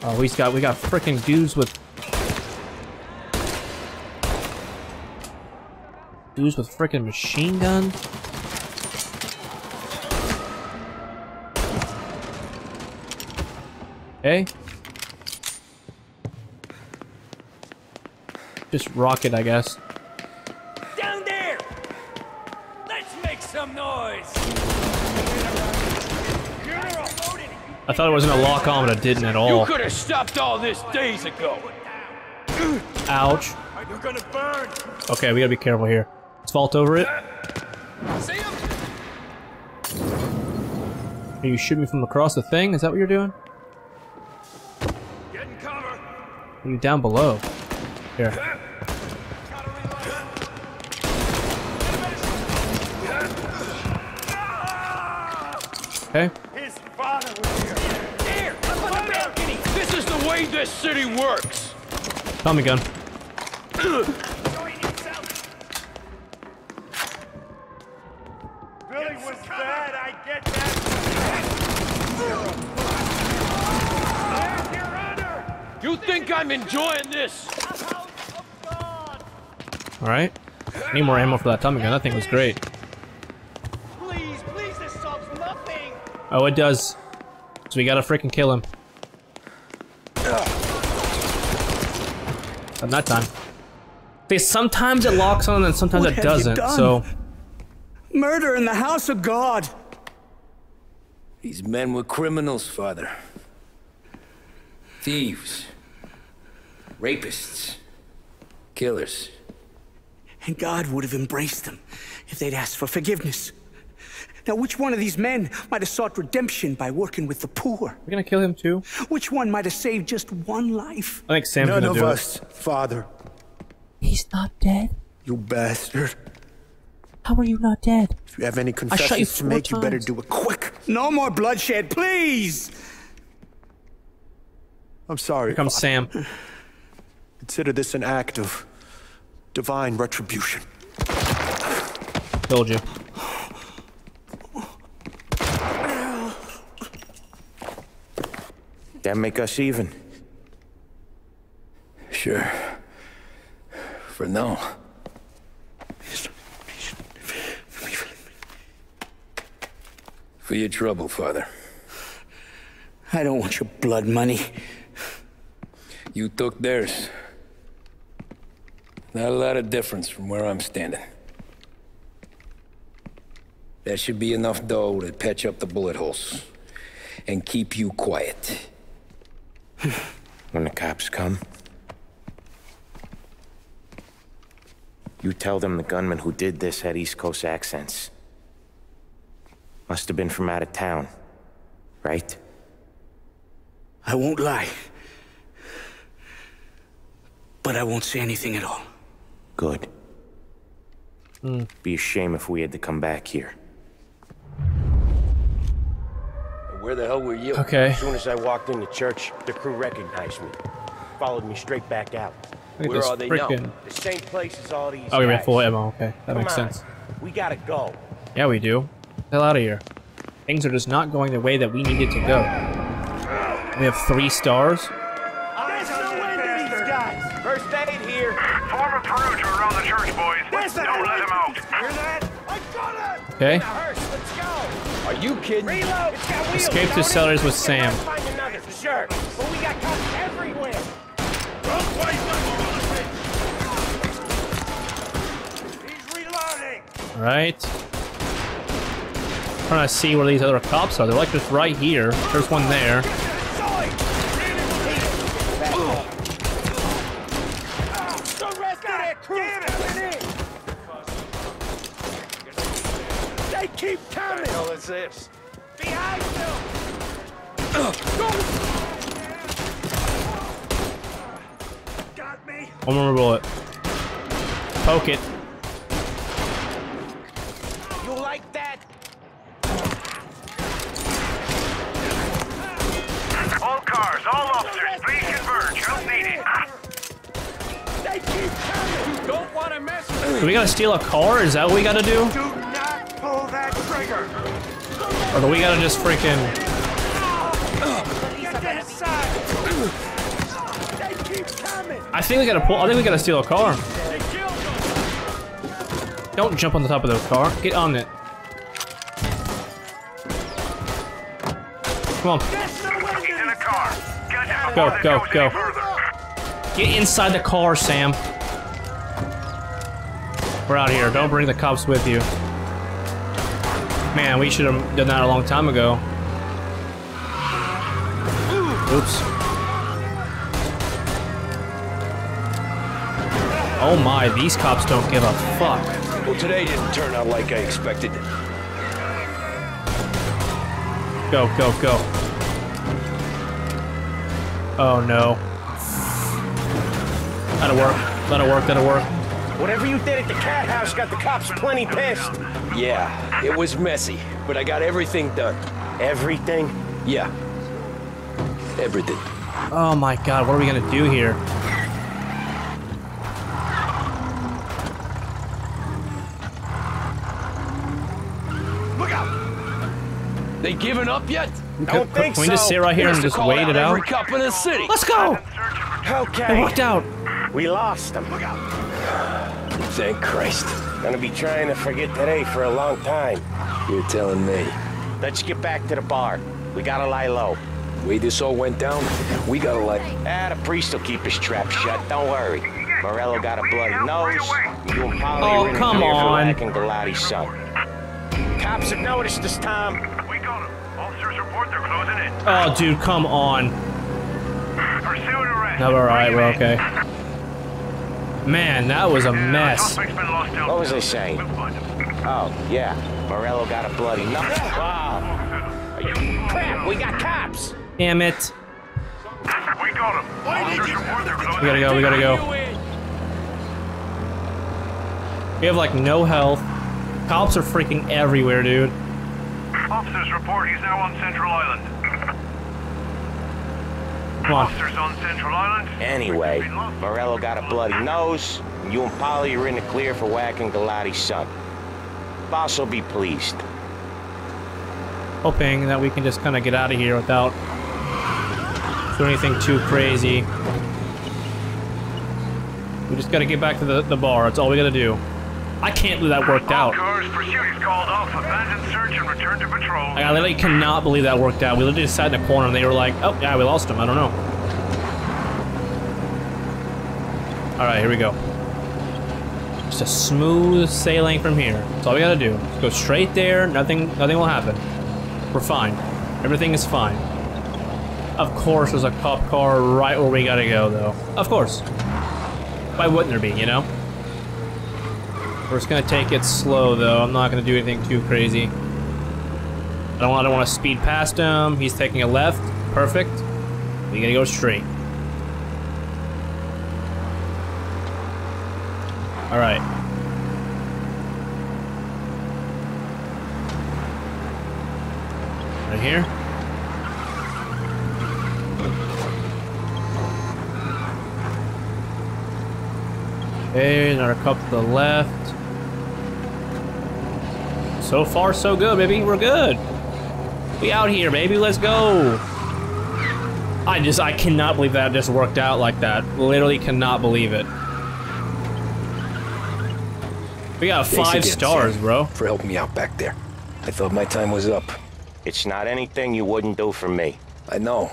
Oh, we got frickin' dudes with frickin' machine guns. Okay. Just rock it, I guess. Down there! Let's make some noise! I thought it was gonna lock on, but it didn't at all. You could have stopped all this days ago. Ouch. You're gonna burn. Okay, we gotta be careful here. Let's vault over it. See him? Are you shooting me from across the thing? Is that what you're doing? Get in cover. You're down below. Here. Okay. His father was here. There, up on the balcony. This is the way this city works. Tommy gun. Billy was bad. I get that. You think I'm enjoying this? Alright. Need more ammo for that Tommy gun. That thing was great. Please, please, this solves nothing. Oh, it does. So we gotta freaking kill him. Not that time. See, sometimes it locks on and sometimes it doesn't, so... Murder in the house of God! These men were criminals, Father. Thieves. Rapists. Killers. And God would have embraced them if they'd asked for forgiveness. Now, which one of these men might have sought redemption by working with the poor? We're gonna kill him too. Which one might have saved just one life? I think Sam's gonna do it. None of us, Father. He's not dead? You bastard. How are you not dead? If you have any confessions to make, you better do it quick. No more bloodshed, please! I'm sorry. Here comes Sam. Consider this an act of divine retribution. Told you. That make us even. Sure. For now. For your trouble, Father. I don't want your blood money. You took theirs. Not a lot of difference from where I'm standing. That should be enough dough to patch up the bullet holes. And keep you quiet. When the cops come, you tell them the gunman who did this had East Coast accents. Must have been from out of town, right? I won't lie. But I won't say anything at all. Good. Be a shame if we had to come back here. Where the hell were you? Okay. As soon as I walked into church, the crew recognized me. Followed me straight back out. Where are they now? The same place as all these guys. Oh, we ran full ammo. Okay, that makes sense. We gotta go. Yeah, we do. Hell out of here. Things are just not going the way that we needed to go. We have 3 stars. There's no end to these guys. First aid here. Form a perimeter around the church, boys. Don't let him out. Hear that? I got it. Okay. Are you kidding? Reload. Escape the cellars with Sam. Sure, but we got cops everywhere. He's reloading. All right. I'm trying to see where these other cops are. They're like just right here. There's one there. Keep coming! What the hell is this? Behind them! Got me! One more bullet. Poke it. You like that? All cars. All officers, please converge. Help needed. They keep coming. You don't want to mess with me. We gotta steal a car? Is that what we gotta do? Do not pull that trigger. Or do we gotta just freaking... Get to his side. They keep coming. I think we gotta pull... I think we gotta steal a car. Don't jump on the top of the car. Get on it. Come on. Go, go, go. Get inside the car, Sam. We're out of here. Don't bring the cops with you. Man, we should have done that a long time ago. Oops. Oh my, these cops don't give a fuck. Well, today didn't turn out like I expected. Go, go, go. Oh no. That'll work. That'll work, that'll work. Whatever you did at the cat house got the cops plenty pissed. Yeah, it was messy, but I got everything done. Everything? Yeah. Everything. Oh my god, what are we gonna do here? They giving up yet? Don't think so. Can we just sit right here and just wait it out? Every cop in the city. Let's go! Okay. They walked out. We lost them. Thank Christ. Gonna be trying to forget today for a long time. You're telling me. Let's get back to the bar. We gotta lie low. The way this all went down, we gotta lie. Ah, the priest will keep his trap shut. Don't worry. Morello got a bloody nose. You and Paulie oh, come on. And Giolotti's son. Cops have noticed this time. Oh, dude, come on. No, alright, we're okay. Man, that was a mess. What was I saying? Oh, yeah. Morello got a bloody nut. Wow. Crap, we got cops! Damn it. We got him. We gotta go, we gotta go. We have, like, no health. Cops are freaking everywhere, dude. Officers report he's now on Central Island. Come on. Officers on Central Island. Anyway, Morello got a bloody nose. And you and Paulie are in the clear for whacking Giolotti's son. Boss will be pleased. Hoping that we can just kind of get out of here without doing anything too crazy. We just got to get back to the bar. That's all we got to do. I can't believe that worked out. I literally cannot believe that worked out. We literally sat in a corner and they were like, oh, yeah, we lost him. I don't know. Alright, here we go. Just a smooth sailing from here. That's all we gotta do. Just go straight there. Nothing will happen. We're fine. Everything is fine. Of course there's a cop car right where we gotta go, though. Of course. Why wouldn't there be, you know? We're just gonna take it slow, though. I'm not gonna do anything too crazy. I don't want to speed past him. He's taking a left. Perfect. We gotta go straight. All right. Right here. Okay, another cup to the left. So far, so good, baby. We're good. We out here, baby. Let's go. I cannot believe that just worked out like that. Literally cannot believe it. We got 5 stars, bro. For helping me out back there. I thought my time was up. It's not anything you wouldn't do for me. I know.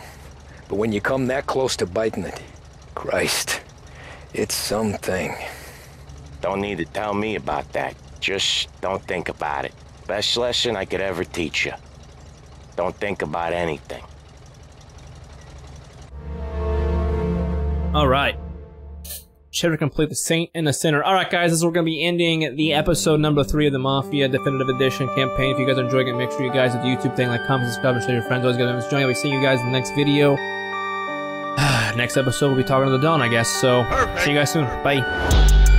But when you come that close to biting it, Christ, it's something. Don't need to tell me about that. Just don't think about it. Best lesson I could ever teach you. Don't think about anything. All right. Should we complete the Saint and the Sinner? All right, guys, this is where we're going to be ending the episode number 3 of the Mafia Definitive Edition campaign. If you guys are enjoying it, make sure you guys hit the YouTube thing, like, comment, subscribe, and share your friends. Always good to enjoy. I'll be seeing you guys in the next video. Next episode, we'll be talking to the Don, I guess. So, see you guys soon. Bye.